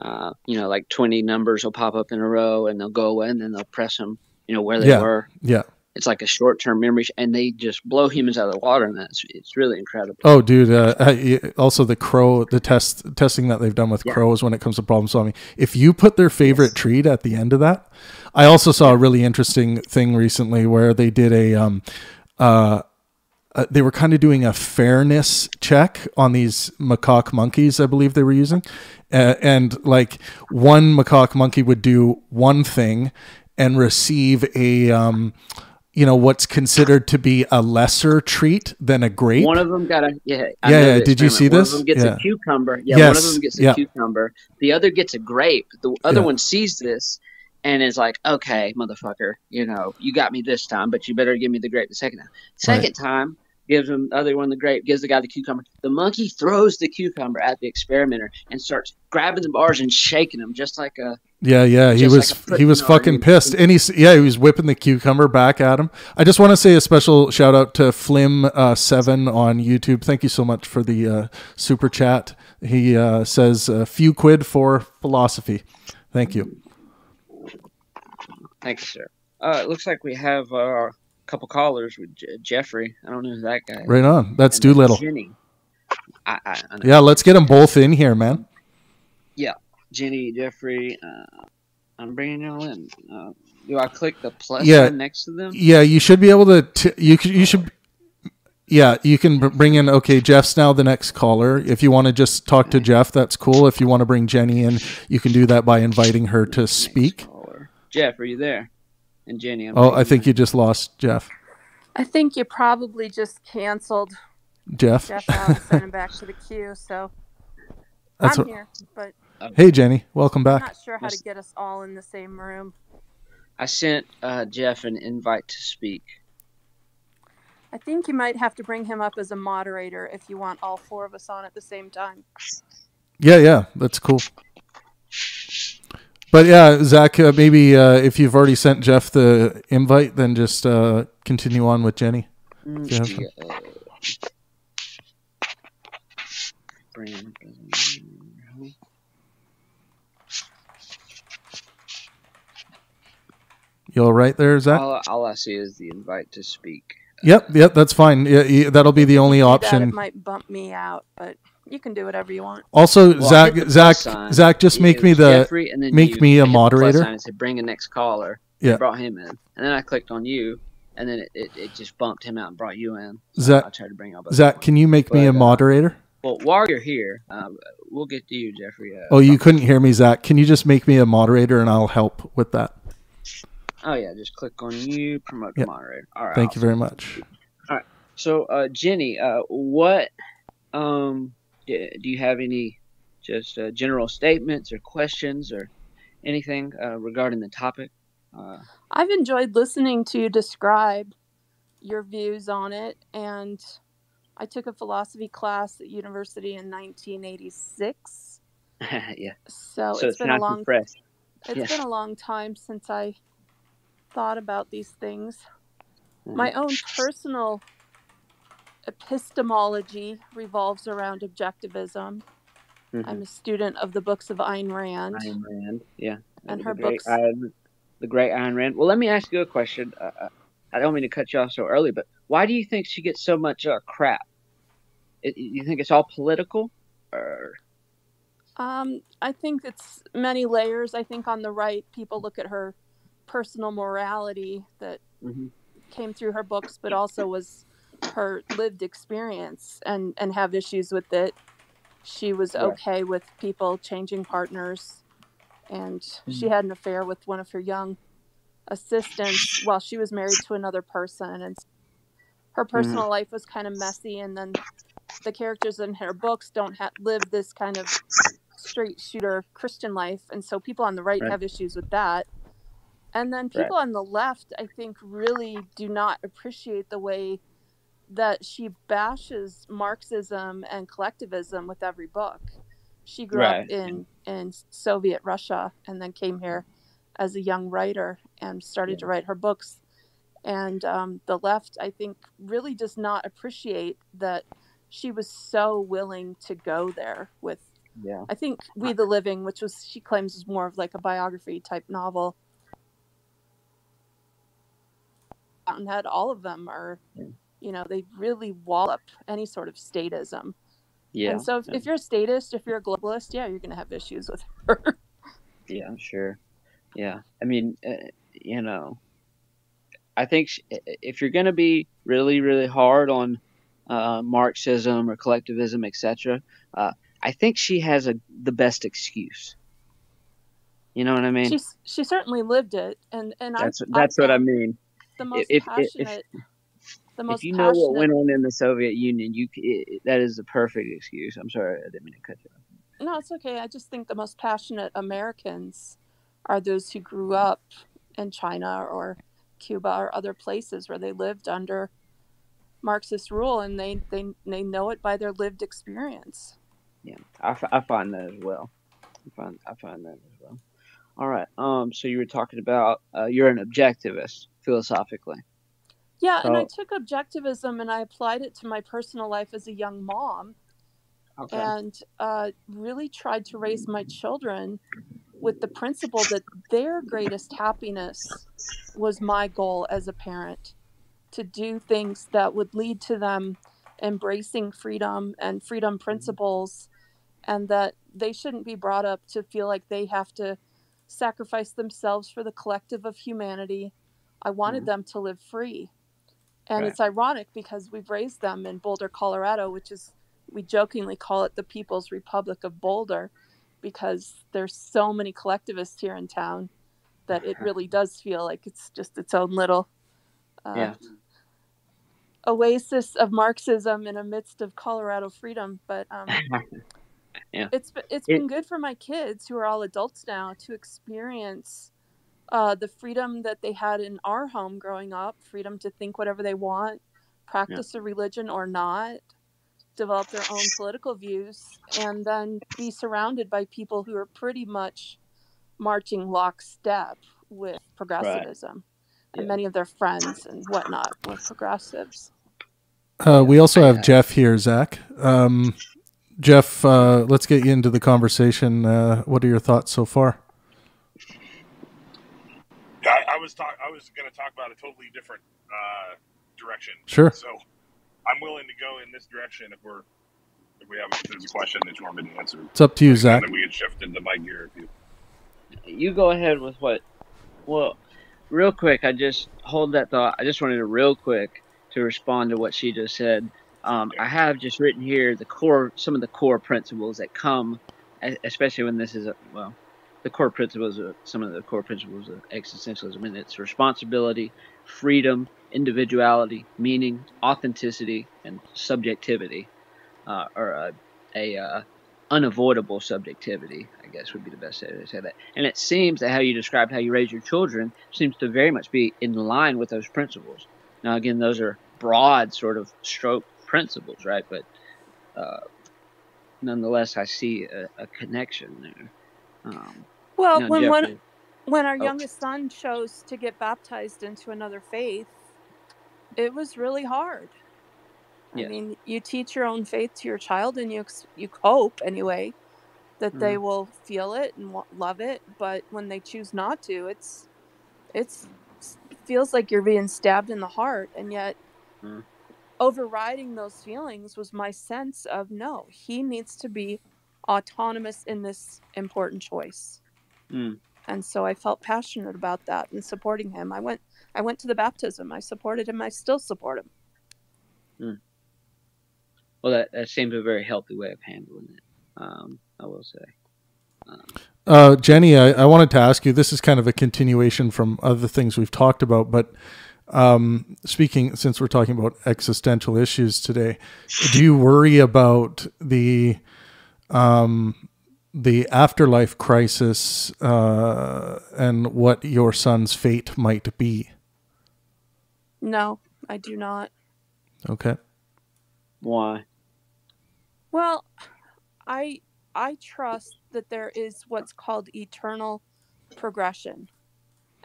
uh, you know, like twenty numbers will pop up in a row and they'll go away and then they'll press them, you know, where they yeah. were. Yeah. It's like a short-term memory, and they just blow humans out of the water, and that's it's really incredible. Oh, dude! Uh, also, the crow, the test testing that they've done with yeah. crows when it comes to problem solving. If you put their favorite yes. treat at the end of that, I also saw a really interesting thing recently where they did a, um, uh, uh they were kind of doing a fairness check on these macaque monkeys, I believe they were using, uh, and like one macaque monkey would do one thing and receive a. Um, you know, what's considered to be a lesser treat than a grape. One of them got a, yeah. I yeah, yeah. Did you see one this? One of them gets yeah. a cucumber. Yeah, yes. One of them gets a yeah. cucumber. The other gets a grape. The other yeah. one sees this and is like, okay, motherfucker, you know, you got me this time, but you better give me the grape the second time. Second right. time, gives him other one the grape, gives the guy the cucumber. The monkey throws the cucumber at the experimenter and starts grabbing the bars and shaking them just like a yeah yeah he was like he was fucking pissed, and he's yeah he was whipping the cucumber back at him. I just want to say a special shout out to Flim uh, seven on YouTube. Thank you so much for the uh, super chat. He uh, says a few quid for philosophy. Thank you. Thanks, sir. Uh, it looks like we have a uh, couple callers with J Jeffrey. I don't know who that guy is. Right on. That's and Doolittle. Jenny. I, I, I yeah, let's get them both in here, man. Yeah. Jenny, Jeffrey, uh, I'm bringing y'all in. Uh, do I click the plus yeah. one next to them? Yeah, you should be able to. T you, you should. Yeah, you can bring in, okay, Jeff's now the next caller. If you want to just talk okay. to Jeff, that's cool. If you want to bring Jenny in, you can do that by inviting her to next speak. Caller. Jeff, are you there? And Jenny, I'm oh, I think you just lost Jeff. I think you probably just canceled Jeff. Jeff out and sent him back to the queue. So That's I'm what... here. But hey, Jenny, welcome back. I'm not sure how to get us all in the same room. I sent uh, Jeff an invite to speak. I think you might have to bring him up as a moderator if you want all four of us on at the same time. Yeah, yeah, that's cool. But yeah, Zach, uh, maybe uh, if you've already sent Jeff the invite, then just uh, continue on with Jenny. Yeah. You all right there, Zach? All, all I see is the invite to speak. Yep, yep, that's fine. Yeah, yeah, that'll be the only option. That it might bump me out, but... You can do whatever you want. Also, well, Zach, Zach, sign. Zach, just make me the Jeffrey, and then make you, me a moderator. Plus sign and said, bring the next caller. Yeah, brought him in, and then I clicked on you, and then it, it, it just bumped him out and brought you in. So Zach, I tried to bring up. Zach, can you make but, me a moderator? Uh, well, while you're here, um, we'll get to you, Jeffrey. Uh, oh, you couldn't hear me, Zach. Can you just make me a moderator, and I'll help with that? Oh yeah, just click on you, promote yep. the moderator. All right. Thank I'll you very much. All right. So, uh, Jenny, uh, what? Um, do you have any just uh, general statements or questions or anything uh, regarding the topic? Uh, I've enjoyed listening to you describe your views on it. And I took a philosophy class at university in nineteen eighty-six. Yeah. So, so it's, it's been a long It's yeah. been a long time since I thought about these things. Mm. My own personal epistemology revolves around objectivism. Mm-hmm. I'm a student of the books of Ayn Rand. Ayn Rand, yeah. And, and her books. Ayn, the great Ayn Rand. Well, let me ask you a question. Uh, I don't mean to cut you off so early, but why do you think she gets so much uh, crap? It, you think it's all political? Or? Um, I think it's many layers. I think on the right, people look at her personal morality that mm-hmm. came through her books, but also was... her lived experience and and have issues with it. She was okay with people changing partners, and mm-hmm. she had an affair with one of her young assistants while she was married to another person, and her personal mm-hmm. life was kind of messy. And then the characters in her books don't have live this kind of straight shooter Christian life, and so people on the right, right. have issues with that. And then people right. on the left, I think, really do not appreciate the way that she bashes Marxism and collectivism with every book. She grew right. up in, in Soviet Russia and then came here as a young writer and started yeah. to write her books. And um, the left, I think, really does not appreciate that she was so willing to go there with, yeah. I think, We the Living, which was she claims is more of like a biography type novel. Fountainhead, all of them are... Yeah. You know, they really wallop any sort of statism. Yeah. And so if, yeah. if you're a statist, if you're a globalist, yeah, you're going to have issues with her. Yeah, I'm sure. Yeah. I mean, uh, you know, I think she, if you're going to be really, really hard on uh, Marxism or collectivism, et cetera, uh, I think she has a, the best excuse. You know what I mean? She, she certainly lived it. And, and that's, I, that's I, what I mean. The most if, passionate... If, if, If you know what went on in the Soviet Union, you it, that is the perfect excuse. I'm sorry, I didn't mean to cut you off. No, it's okay. I just think the most passionate Americans are those who grew up in China or Cuba or other places where they lived under Marxist rule, and they they, they know it by their lived experience. Yeah, I, I find that as well. I find I find that as well. All right. Um. So you were talking about uh, you're an objectivist philosophically. Yeah, so, and I took objectivism and I applied it to my personal life as a young mom, okay. and uh, really tried to raise my children with the principle that their greatest happiness was my goal as a parent, to do things that would lead to them embracing freedom and freedom principles, and that they shouldn't be brought up to feel like they have to sacrifice themselves for the collective of humanity. I wanted mm-hmm. them to live free. And right. it's ironic because we've raised them in Boulder, Colorado, which is, we jokingly call it the People's Republic of Boulder, because there's so many collectivists here in town that it really does feel like it's just its own little uh, yeah. oasis of Marxism in the midst of Colorado freedom. But um, yeah. it's, it's it, been good for my kids, who are all adults now, to experience uh, the freedom that they had in our home growing up, freedom to think whatever they want, practice yeah. a religion or not, develop their own political views, and then be surrounded by people who are pretty much marching lockstep with progressivism. Right. And yeah. many of their friends and whatnot were progressives. Uh, we also have Jeff here, Zach. Um, Jeff, uh, let's get you into the conversation. Uh, what are your thoughts so far? I, I was talk I was going to talk about a totally different uh, direction. Sure. So I'm willing to go in this direction if we're if we have if there's a question that you want me to answer. It's up to you, Zach. We had shifted the mic here. If you you go ahead with what. Well, real quick, I just hold that thought. I just wanted to real quick to respond to what she just said. Um, yeah. I have just written here the core, some of the core principles that come, especially when this is a, well, the core principles of some of the core principles of existentialism, and it's responsibility, freedom, individuality, meaning, authenticity, and subjectivity, uh, or a, a uh, unavoidable subjectivity, I guess would be the best way to say that. And it seems that how you described how you raise your children seems to very much be in line with those principles. Now, again, those are broad sort of stroke principles, right? But uh, nonetheless, I see a, a connection there. Um, well, no, when Jeff, one, when our oh. youngest son chose to get baptized into another faith, it was really hard. Yeah. I mean, you teach your own faith to your child, and you you hope anyway that mm. they will feel it and love it. But when they choose not to, it's it's it feels like you're being stabbed in the heart. And yet, mm. overriding those feelings was my sense of no, he needs to be autonomous in this important choice. Mm. And so I felt passionate about that and supporting him. I went I went to the baptism. I supported him. I still support him. Mm. Well, that, that seems a very healthy way of handling it, um, I will say. Um, uh, Jenny, I, I wanted to ask you, this is kind of a continuation from other things we've talked about, but um, speaking, since we're talking about existential issues today, do you worry about the um, the afterlife crisis uh, and what your son's fate might be? No, I do not. Okay. Why? Well, I, I trust that there is what's called eternal progression.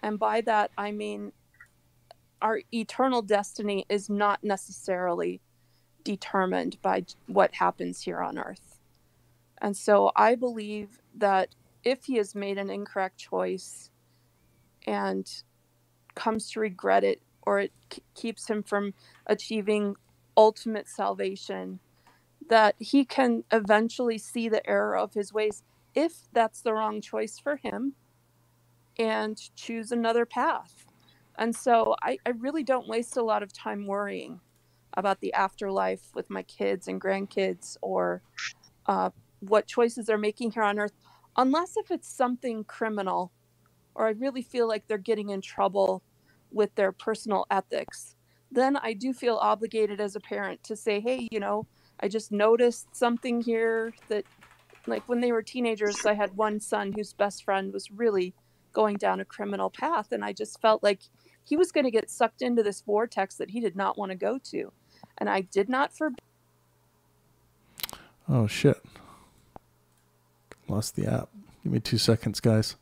And by that, I mean, our eternal destiny is not necessarily determined by what happens here on earth. And so I believe that if he has made an incorrect choice and comes to regret it, or it keeps him from achieving ultimate salvation, that he can eventually see the error of his ways, if that's the wrong choice for him, and choose another path. And so I, I really don't waste a lot of time worrying about the afterlife with my kids and grandkids, or uh, what choices they're making here on earth, unless if it's something criminal, or I really feel like they're getting in trouble with their personal ethics. Then I do feel obligated as a parent to say, hey, you know, I just noticed something here that, like, when they were teenagers, I had one son whose best friend was really going down a criminal path. And I just felt like he was going to get sucked into this vortex that he did not want to go to. and I did not forbid. Oh, shit. Lost the app. Give me two seconds, guys.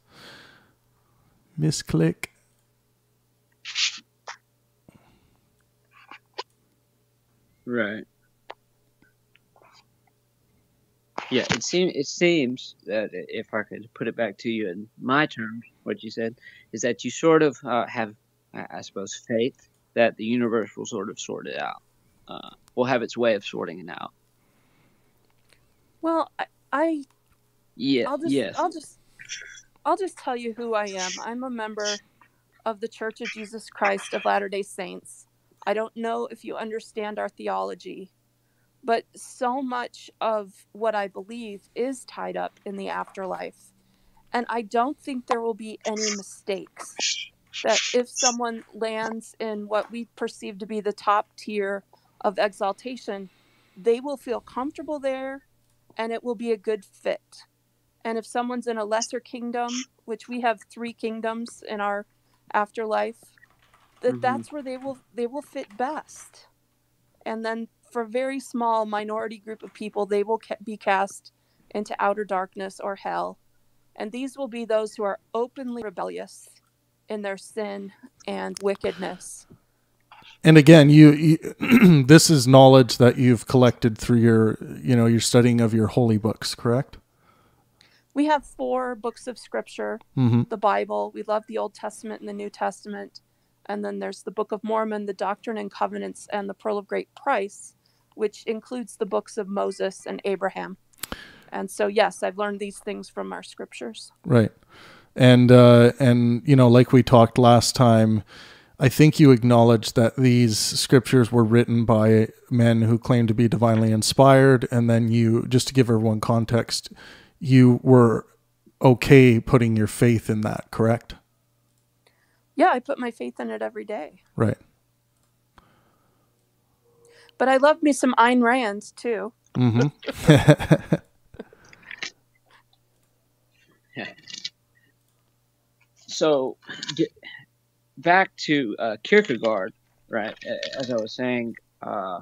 Misclick. Right. Yeah, it seems it seems that if I could put it back to you in my terms, what you said is that you sort of uh, have, I suppose, faith that the universe will sort of sort it out. Uh, will have its way of sorting it out. Well, I, I yeah, I'll just, yes, I'll just, I'll just tell you who I am. I'm a member of the Church of Jesus Christ of Latter-day Saints. I don't know if you understand our theology, but so much of what I believe is tied up in the afterlife. And I don't think there will be any mistakes. That if someone lands in what we perceive to be the top tier of exaltation, they will feel comfortable there and it will be a good fit. And if someone's in a lesser kingdom, which we have three kingdoms in our afterlife, that mm-hmm. that's where they will they will fit best. And then for a very small minority group of people, they will ca- be cast into outer darkness or hell. And these will be those who are openly rebellious in their sin and wickedness. And again, you, you this is knowledge that you've collected through your, you know, your studying of your holy books, correct? We have four books of scripture, mm-hmm. the Bible. We love the Old Testament and the New Testament. And then there's the Book of Mormon, the Doctrine and Covenants, and the Pearl of Great Price, which includes the books of Moses and Abraham. And so, yes, I've learned these things from our scriptures. Right. And, uh, and you know, like we talked last time, I think you acknowledged that these scriptures were written by men who claimed to be divinely inspired. And then you, just to give everyone context, you were okay putting your faith in that, correct? Yeah, I put my faith in it every day. Right. But I love me some Ayn Rand, too. Mm-hmm. So, get back to uh, Kierkegaard, right? As I was saying, uh,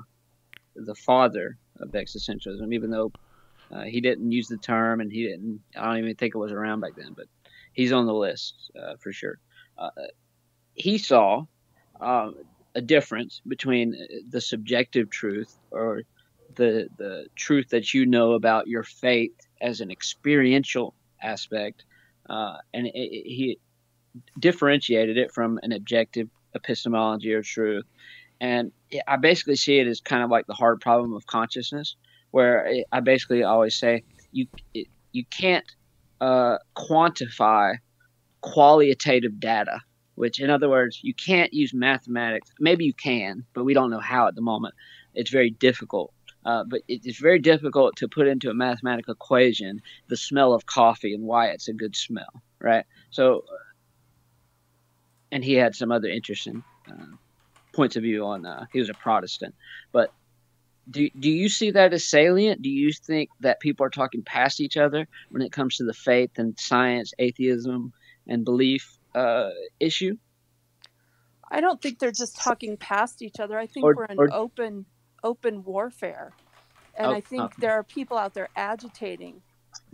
the father of existentialism, even though uh, he didn't use the term and he didn't, I don't even think it was around back then, but he's on the list uh, for sure. Uh, he saw uh, a difference between the subjective truth or the, the truth that you know about your faith as an experiential aspect, uh, and it, it, he differentiated it from an objective epistemology or truth. And I basically see it as kind of like the hard problem of consciousness, where I basically always say you it, you can't uh, quantify qualitative data, which in other words, you can't use mathematics. Maybe you can, but we don't know how at the moment. It's very difficult. Uh, but it, it's very difficult to put into a mathematical equation the smell of coffee and why it's a good smell, right? So, and he had some other interesting uh, points of view on, uh, he was a Protestant. But do, do you see that as salient? Do you think that people are talking past each other when it comes to the faith and science, atheism, and belief uh, issue? I don't think they're just talking past each other. I think or, we're in or, open open warfare. And oh, I think okay. there are people out there agitating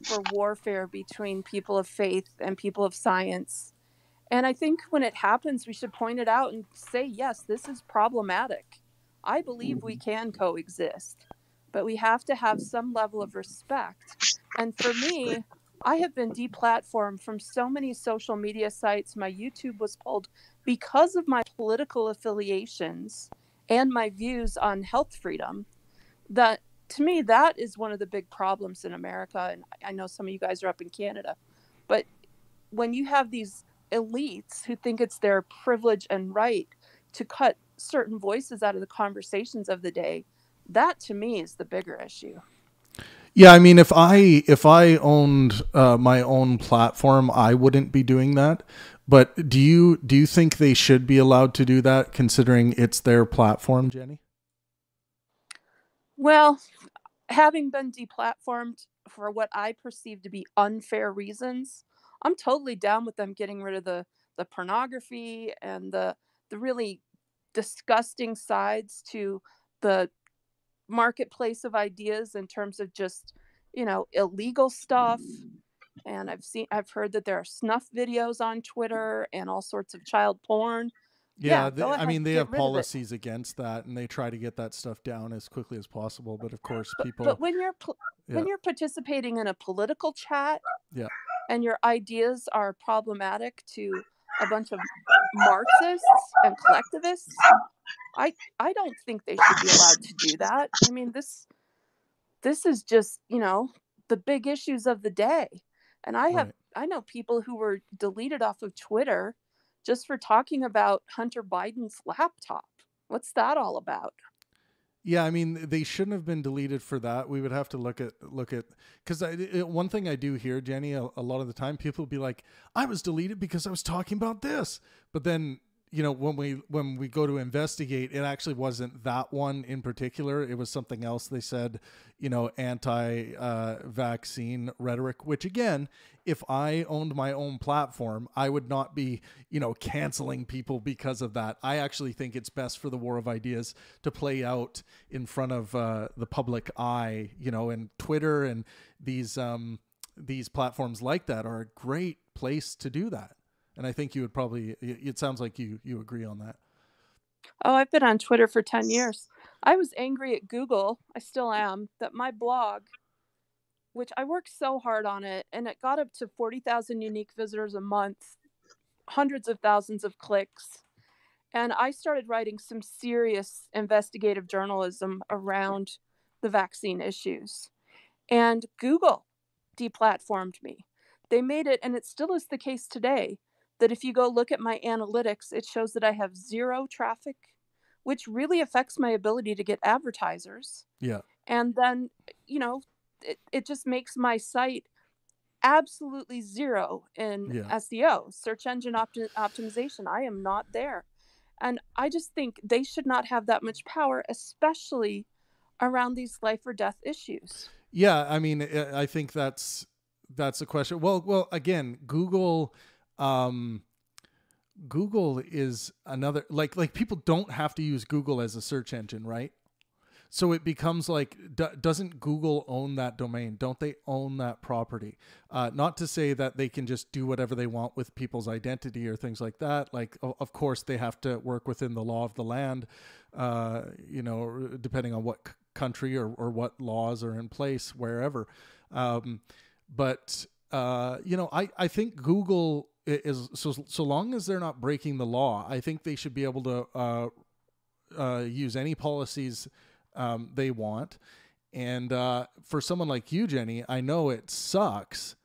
for warfare between people of faith and people of science. And I think when it happens, we should point it out and say, yes, this is problematic. I believe we can coexist, but we have to have some level of respect. And for me, I have been deplatformed from so many social media sites. My YouTube was pulled because of my political affiliations and my views on health freedom. That, to me, that is one of the big problems in America. And I know some of you guys are up in Canada. But when you have these elites who think it's their privilege and right to cut certain voices out of the conversations of the day, that, to me, is the bigger issue. Yeah, I mean, if I if I owned uh, my own platform, I wouldn't be doing that. But do you do you think they should be allowed to do that, considering it's their platform, Jenny? Well, having been deplatformed for what I perceive to be unfair reasons, I'm totally down with them getting rid of the the pornography and the the really disgusting sides to the marketplace of ideas in terms of just, you know, illegal stuff. And I've seen, I've heard that there are snuff videos on Twitter and all sorts of child porn. Yeah, yeah they, I mean, they have policies against that, and they try to get that stuff down as quickly as possible. But of course, people. But, but when you're yeah. when you're participating in a political chat, yeah, and your ideas are problematic to a bunch of Marxists and collectivists, I I don't think they should be allowed to do that. I mean, this this is just, you know, the big issues of the day, and I have right. I know people who were deleted off of Twitter just for talking about Hunter Biden's laptop. What's that all about? Yeah, I mean, they shouldn't have been deleted for that. We would have to look at, look at, because one thing I do hear, Jenny, a, a lot of the time, people will be like, I was deleted because I was talking about this. But then, you know, when we, when we go to investigate, it actually wasn't that one in particular. It was something else. They said, you know, anti uh, vaccine rhetoric, which again, if I owned my own platform, I would not be, you know, canceling people because of that. I actually think it's best for the war of ideas to play out in front of uh, the public eye, you know, and Twitter and these, um, these platforms like that are a great place to do that. And I think you would probably, it sounds like you, you agree on that. Oh, I've been on Twitter for ten years. I was angry at Google, I still am, that my blog, which I worked so hard on it, and it got up to forty thousand unique visitors a month, hundreds of thousands of clicks. And I started writing some serious investigative journalism around the vaccine issues. And Google deplatformed me. They made it, and it still is the case today, that if you go look at my analytics, it shows that I have zero traffic, which really affects my ability to get advertisers. Yeah. And then, you know, it, it just makes my site absolutely zero in yeah. S E O, search engine opti optimization. I am not there. And I just think they should not have that much power, especially around these life or death issues. Yeah. I mean, I think that's, that's a question. Well, well, again, Google, um, Google is another, like, like people don't have to use Google as a search engine, right? So it becomes like, do, doesn't Google own that domain? Don't they own that property? Uh, not to say that they can just do whatever they want with people's identity or things like that. Like, of course they have to work within the law of the land, uh, you know, depending on what country or, or what laws are in place, wherever. Um, But, uh, you know, I, I think Google is, so, so long as they're not breaking the law, I think they should be able to uh, uh, use any policies um, they want. And uh, for someone like you, Jenny, I know it sucks,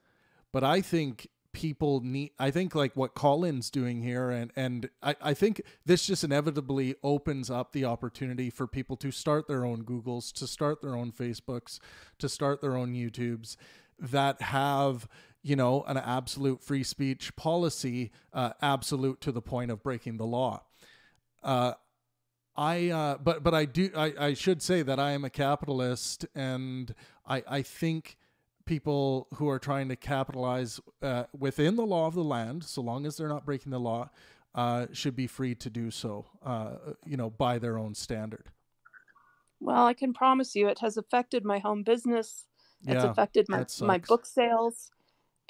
but I think people need, I think like what Callin's doing here, and, and I, I think this just inevitably opens up the opportunity for people to start their own Googles, to start their own Facebooks, to start their own YouTubes, that have, you know, an absolute free speech policy, uh, absolute to the point of breaking the law. Uh, I, uh, but, but I do, I, I should say that I am a capitalist, and I, I think people who are trying to capitalize, uh, within the law of the land, so long as they're not breaking the law, uh, should be free to do so, uh, you know, by their own standard. Well, I can promise you it has affected my home business. It's yeah, affected my, my book sales.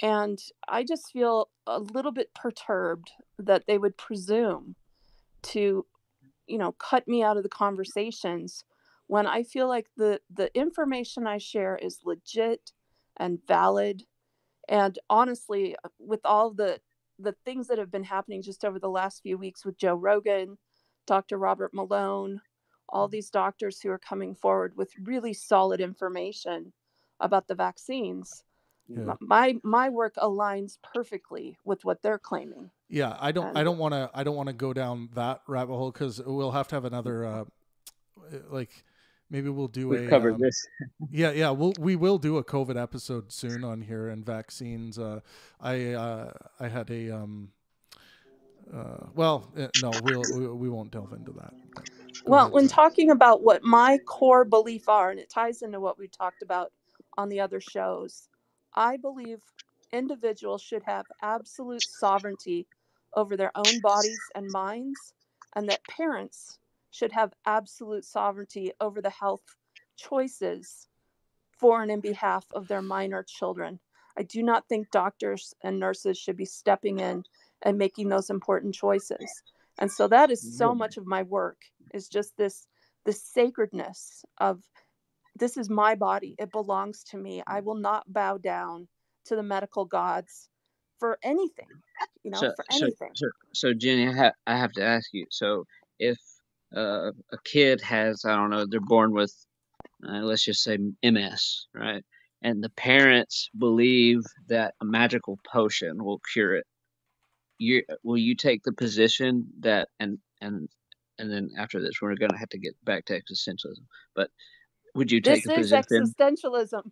And I just feel a little bit perturbed that they would presume to, you know, cut me out of the conversations when I feel like the, the information I share is legit and valid. And honestly, with all the, the things that have been happening just over the last few weeks with Joe Rogan, Doctor Robert Malone, all these doctors who are coming forward with really solid information about the vaccines, yeah. my my work aligns perfectly with what they're claiming. Yeah, I don't and, I don't want to I don't want to go down that rabbit hole, because we'll have to have another uh, like maybe we'll do we've a covered um, this. Yeah, yeah, we'll we will do a COVID episode soon on here and vaccines. Uh, I uh, I had a um, uh, well no we'll we won't delve into that. Well, when talking about what my core beliefs are, and it ties into what we talked about on the other shows, I believe individuals should have absolute sovereignty over their own bodies and minds, and that parents should have absolute sovereignty over the health choices for and in behalf of their minor children. I do not think doctors and nurses should be stepping in and making those important choices. And so that is so much of my work, is just this, this sacredness of, this is my body. It belongs to me. I will not bow down to the medical gods for anything, you know, so, for anything. So, so, so Jenny, I, ha- I have to ask you. So if uh, a kid has, I don't know, they're born with, uh, let's just say M S, right? And the parents believe that a magical potion will cure it. You, will you take the position that, and and and then after this, we're going to have to get back to existentialism. But would you take this the position? This is existentialism.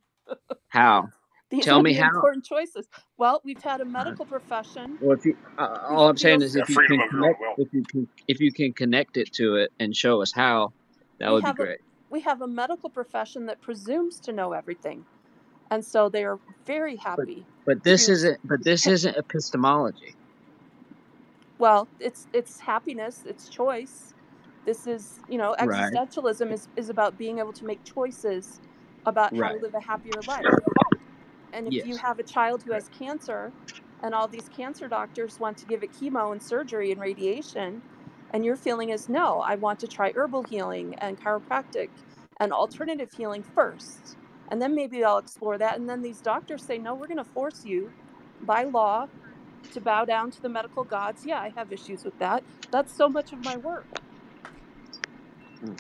How? These Tell are me the how. Important choices. Well, we've had a medical profession. Well, if you, uh, all I'm saying is if you, can connect, if you can, if you can connect it to it and show us how, that we would be great. A, we have a medical profession that presumes to know everything, and so they are very happy. But, but this to, isn't. But this isn't epistemology. Well, it's it's happiness, it's choice. This is, you know, existentialism right. is, is about being able to make choices about right. how to live a happier life. And if yes. you have a child who has cancer and all these cancer doctors want to give it chemo and surgery and radiation, and your feeling is, no, I want to try herbal healing and chiropractic and alternative healing first. And then maybe I'll explore that. And then these doctors say, no, we're going to force you by law to bow down to the medical gods. Yeah, I have issues with that. That's so much of my work. Mm.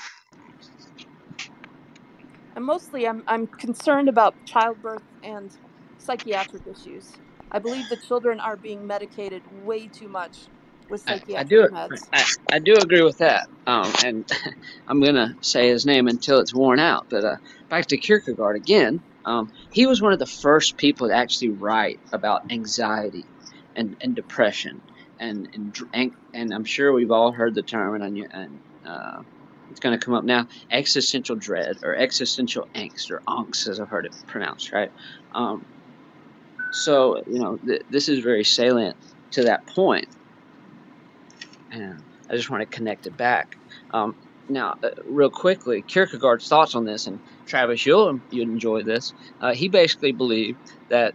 And mostly I'm I'm concerned about childbirth and psychiatric issues. I believe the children are being medicated way too much with psychiatric I, I do, meds. I, I do agree with that. Um, and I'm going to say his name until it's worn out. But uh, back to Kierkegaard again. Um, he was one of the first people to actually write about anxiety And, and depression, and, and and I'm sure we've all heard the term, and, and uh, it's going to come up now, existential dread or existential angst or angst, as I've heard it pronounced, right? Um, so, you know, th- this is very salient to that point, and I just want to connect it back. Um, now, uh, real quickly, Kierkegaard's thoughts on this, and Travis, you'll, you'll enjoy this. Uh, he basically believed that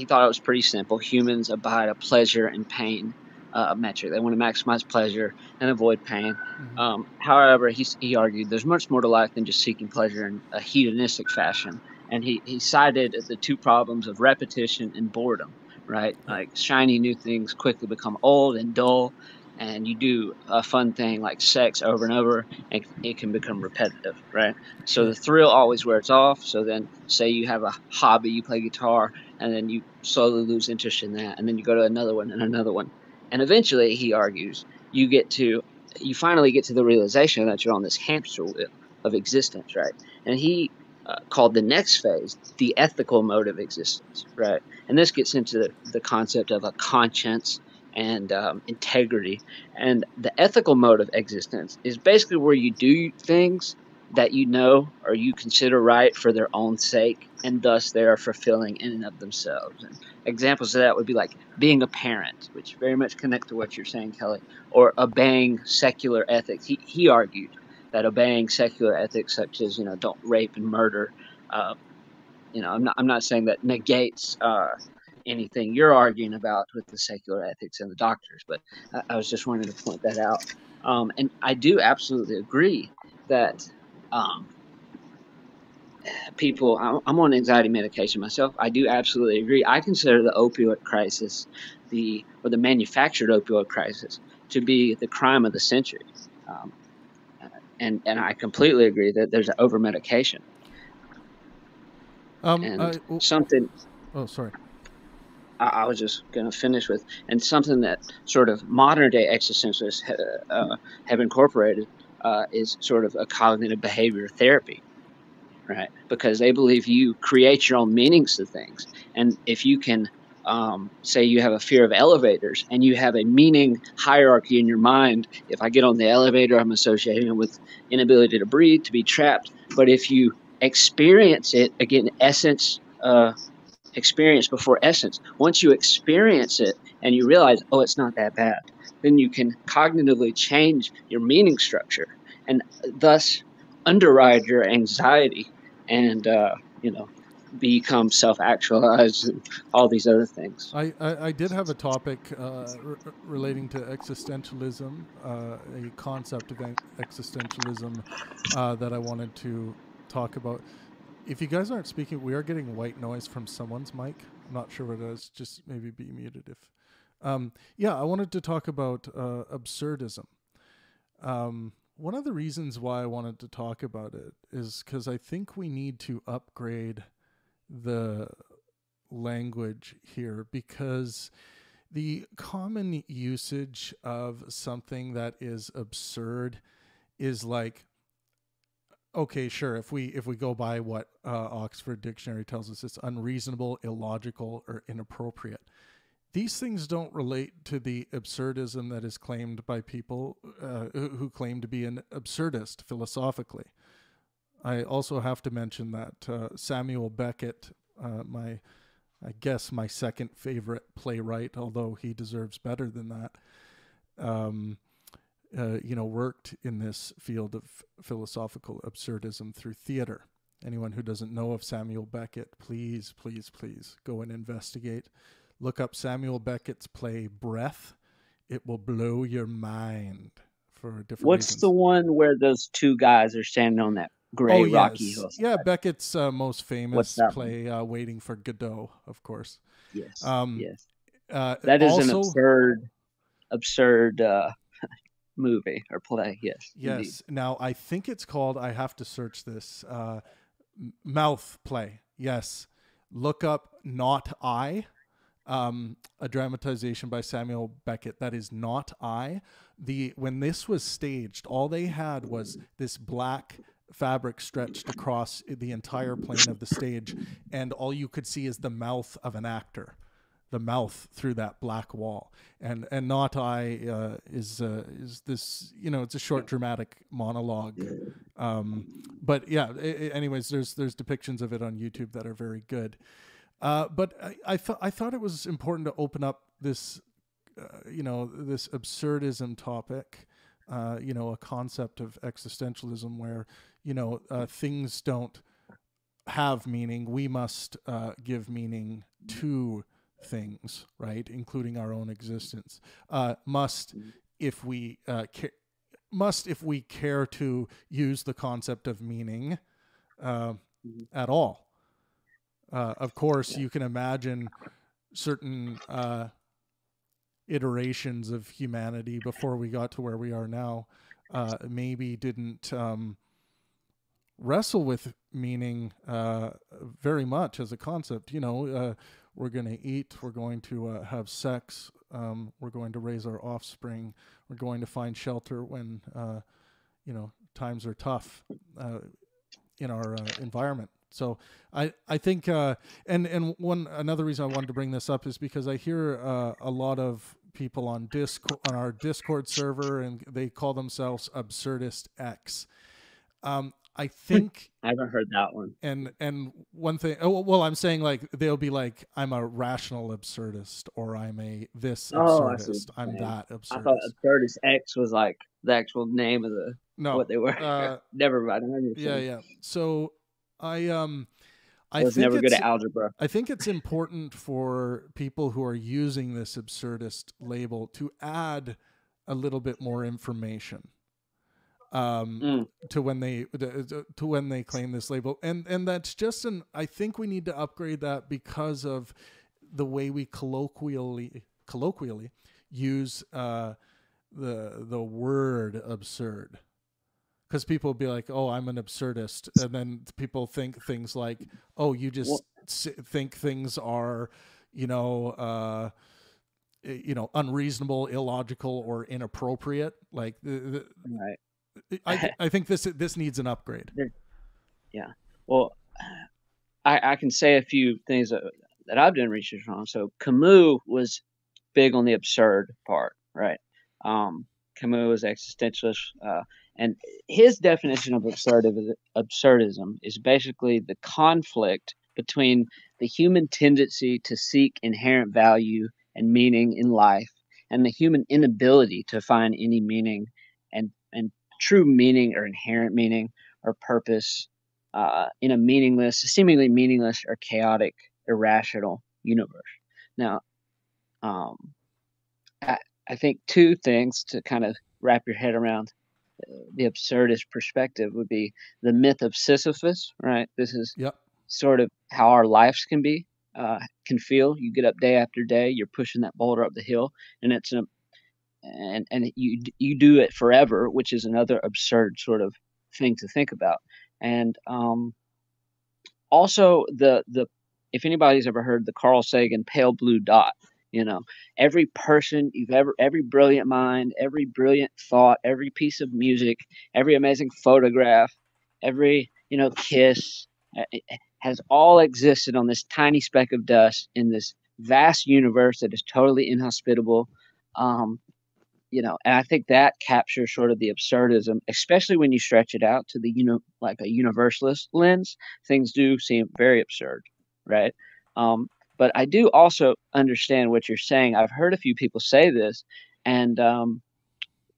he thought it was pretty simple. Humans abide a pleasure and pain uh, metric. They want to maximize pleasure and avoid pain. Mm-hmm. Um, however, he, he argued there's much more to life than just seeking pleasure in a hedonistic fashion. And he, he cited the two problems of repetition and boredom, right? Like shiny new things quickly become old and dull, and you do a fun thing like sex over and over, and it can become repetitive, right? So the thrill always wears off. So then say you have a hobby, you play guitar, and then you slowly lose interest in that, and then you go to another one and another one. And eventually, he argues, you get to, you finally get to the realization that you're on this hamster wheel of existence, right? And he uh, called the next phase the ethical mode of existence, right? And this gets into the, the concept of a conscience and um, integrity. And the ethical mode of existence is basically where you do things that you know or you consider right for their own sake, and thus they are fulfilling in and of themselves. And examples of that would be like being a parent, which very much connect to what you're saying, Kelly, or obeying secular ethics. He, he argued that obeying secular ethics, such as, you know, don't rape and murder, uh, you know, I'm not, I'm not saying that negates uh, anything you're arguing about with the secular ethics and the doctors, but I, I was just wanting to point that out. Um, and I do absolutely agree that Um, people, I'm, I'm on anxiety medication myself. I do absolutely agree. I consider the opioid crisis, the or the manufactured opioid crisis, to be the crime of the century. Um, and, and I completely agree that there's an over-medication. Um, and uh, well, something... Oh, sorry. I, I was just going to finish with, and something that sort of modern-day existentialists ha- uh, have incorporated Uh, is sort of a cognitive behavior therapy, right? Because they believe you create your own meanings to things. And if you can, um, say you have a fear of elevators and you have a meaning hierarchy in your mind, if I get on the elevator, I'm associating it with inability to breathe, to be trapped. But if you experience it, again, essence, uh, experience before essence, once you experience it, and you realize, oh, it's not that bad, then you can cognitively change your meaning structure and thus underride your anxiety and, uh, you know, become self-actualized and all these other things. I, I, I did have a topic uh, re relating to existentialism, uh, a concept of existentialism uh, that I wanted to talk about. If you guys aren't speaking, we are getting white noise from someone's mic. I'm not sure what it is, just maybe be muted if. Um, yeah, I wanted to talk about uh, absurdism. Um, one of the reasons why I wanted to talk about it is because I think we need to upgrade the language here, because the common usage of something that is absurd is like, okay, sure, if we if we go by what uh, Oxford Dictionary tells us, it's unreasonable, illogical, or inappropriate. These things don't relate to the absurdism that is claimed by people uh, who claim to be an absurdist philosophically. I also have to mention that uh, Samuel Beckett, uh, my, I guess my second favorite playwright, although he deserves better than that, um, uh, you know, worked in this field of philosophical absurdism through theater. Anyone who doesn't know of Samuel Beckett, please, please, please go and investigate. Look up Samuel Beckett's play Breath. It will blow your mind for different What's reasons. The one where those two guys are standing on that gray oh, rocky yes. hill? Yeah, Beckett's uh, most famous play, uh, Waiting for Godot, of course. Yes, um, yes. Uh, that is also an absurd, absurd uh, movie or play, yes. Yes, indeed. Now I think it's called, I have to search this, uh, Mouth Play, yes. Look up Not I, um, a dramatization by Samuel Beckett. That is Not I. The, when this was staged, all they had was this black fabric stretched across the entire plane of the stage, and all you could see is the mouth of an actor, the mouth through that black wall. And and Not I uh, is uh, is this, you know, it's a short dramatic monologue, um, but yeah. It, anyways, there's there's depictions of it on YouTube that are very good. Uh, but I I, th I thought it was important to open up this, uh, you know, this absurdism topic. Uh, you know, a concept of existentialism where, you know, uh, things don't have meaning. We must uh, give meaning to things, right? Including our own existence. Uh, must, if we uh, ca must, if we care to use the concept of meaning uh, at all. Uh, of course, you can imagine certain Uh, iterations of humanity before we got to where we are now, uh, maybe didn't um, wrestle with meaning uh, very much as a concept. You know, uh, we're going to eat, we're going to uh, have sex, um, we're going to raise our offspring, we're going to find shelter when, uh, you know, times are tough uh, in our uh, environment. So I, I think, uh, and, and one, another reason I wanted to bring this up is because I hear uh, a lot of people on Discord, on our Discord server, and they call themselves Absurdist X. Um, I think I haven't heard that one. And, and one thing, oh, well, I'm saying like, they'll be like, I'm a rational absurdist, or I'm a this absurdist. Oh, I'm that absurdist. I thought Absurdist X was like the actual name of the, no, what they were. Uh, Never mind. Yeah. Yeah. So, I um, I was never good at algebra. I think it's important for people who are using this absurdist label to add a little bit more information um, mm. to when they to, to when they claim this label, and and that's just an. I think we need to upgrade that because of the way we colloquially colloquially use uh, the the word absurd. Because people will be like, "Oh, I'm an absurdist," and then people think things like, "Oh, you just well, s think things are, you know, uh, you know, unreasonable, illogical, or inappropriate." Like, the, the, right. I, I think this this needs an upgrade. Yeah. Well, I, I can say a few things that, that I've done research on. So Camus was big on the absurd part, right? Um, Camus was existentialist. Uh, And his definition of absurdism is basically the conflict between the human tendency to seek inherent value and meaning in life, and the human inability to find any meaning and and true meaning or inherent meaning or purpose uh, in a meaningless, seemingly meaningless or chaotic, irrational universe. Now, um, I, I think two things to kind of wrap your head around the absurdist perspective would be the myth of Sisyphus, right? This is yep. sort of how our lives can be, uh, can feel. You get up day after day, you're pushing that boulder up the hill, and it's an, and and you you do it forever, which is another absurd sort of thing to think about. And um, also the the if anybody's ever heard the Carl Sagan pale blue dot. You know, every person you've ever, every brilliant mind, every brilliant thought, every piece of music, every amazing photograph, every, you know, kiss has all existed on this tiny speck of dust in this vast universe that is totally inhospitable. Um, you know, and I think that captures sort of the absurdism, especially when you stretch it out to the, you know, like a universalist lens. Things do seem very absurd, right? Um, But I do also understand what you're saying. I've heard a few people say this. And um,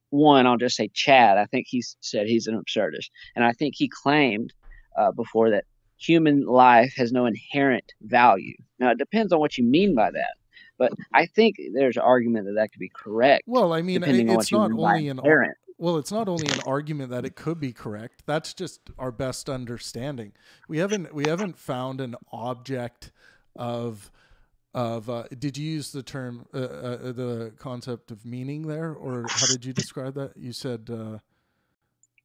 one, I'll just say Chad. I think he said he's an absurdist. And I think he claimed uh, before that human life has no inherent value. Now, it depends on what you mean by that. But I think there's an argument that that could be correct. Well, I mean, it, it's not only an argument. Well, it's not only an argument that it could be correct. That's just our best understanding. We haven't we haven't found an object of of uh, did you use the term uh, uh, the concept of meaning there, or how did you describe that? You said uh,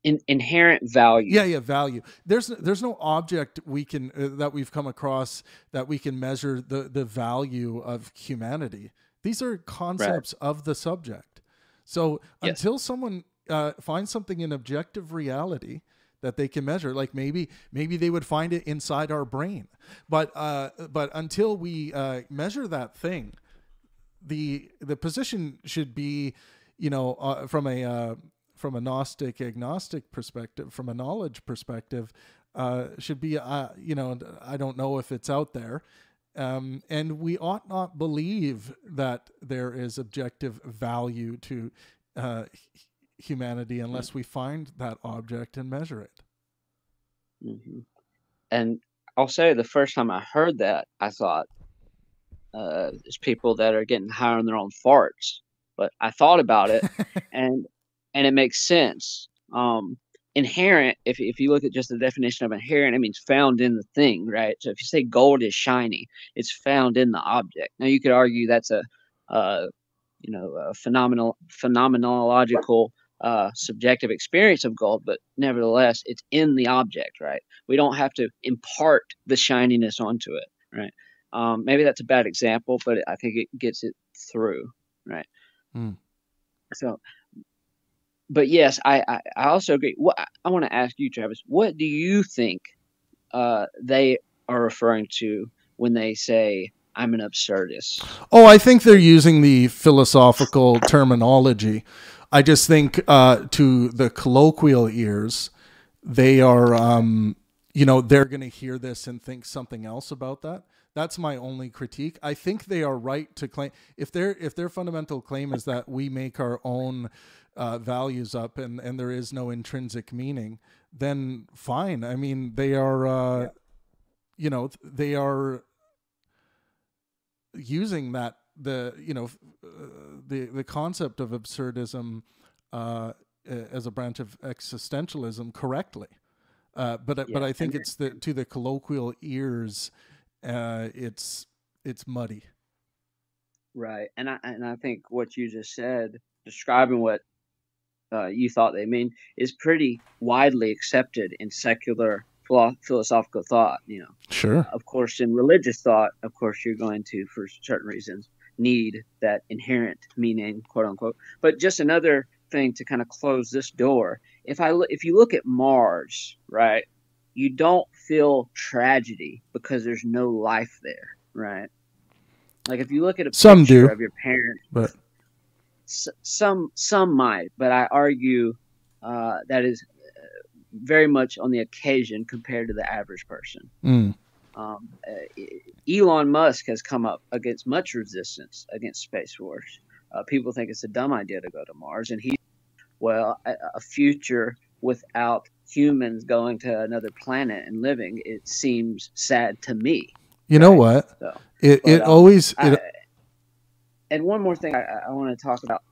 In, inherent value. Yeah, yeah, value. There's there's no object we can uh, that we've come across that we can measure the the value of humanity. These are concepts right. of the subject. So yes. until someone uh, finds something in objective reality that they can measure, like maybe maybe they would find it inside our brain, but uh, but until we uh, measure that thing, the the position should be, you know, uh, from a uh, from a Gnostic agnostic perspective, from a knowledge perspective, uh, should be, uh, you know, I don't know if it's out there, um, and we ought not believe that there is objective value to Uh, humanity unless we find that object and measure it. Mm-hmm. And I'll say the first time I heard that, I thought uh, there's people that are getting high on their own farts. But I thought about it, and and it makes sense. Um, inherent, if, if you look at just the definition of inherent, it means found in the thing, right? So if you say gold is shiny, it's found in the object. Now you could argue that's a, uh, you know, a phenomenal phenomenological Uh, subjective experience of gold, but nevertheless, it's in the object, right? We don't have to impart the shininess onto it, right? Um, maybe that's a bad example, but I think it gets it through, right? Mm. So, but yes, I, I, I also agree. What I want to ask you, Travis, what do you think uh, they are referring to when they say, I'm an absurdist? Oh, I think they're using the philosophical terminology. I just think uh, to the colloquial ears, they are, um, you know, they're going to hear this and think something else about that. That's my only critique. I think they are right to claim, if their if their fundamental claim is that we make our own uh, values up and, and there is no intrinsic meaning, then fine. I mean, they are, uh, you know, they are using that. The you know uh, the the concept of absurdism uh, as a branch of existentialism correctly, uh, but yeah, but I think it's the to the colloquial ears, uh, it's it's muddy. Right, and I and I think what you just said, describing what uh, you thought they mean, is pretty widely accepted in secular philosophical thought. You know, sure. Of course, in religious thought, of course, you're going to, for certain reasons, need that inherent meaning, quote unquote. But just another thing to kind of close this door. If I if you look at Mars, right, you don't feel tragedy because there's no life there, right? Like if you look at a some picture do, of your parents, but some some might, but I argue uh, that is very much on the occasion compared to the average person. Mm. Um, uh, Elon Musk has come up against much resistance against space wars. Uh, people think it's a dumb idea to go to Mars, and he, well, a, a future without humans going to another planet and living, it seems sad to me. You right? know what? So, it but, it um, always. It... I, and one more thing I, I want to talk about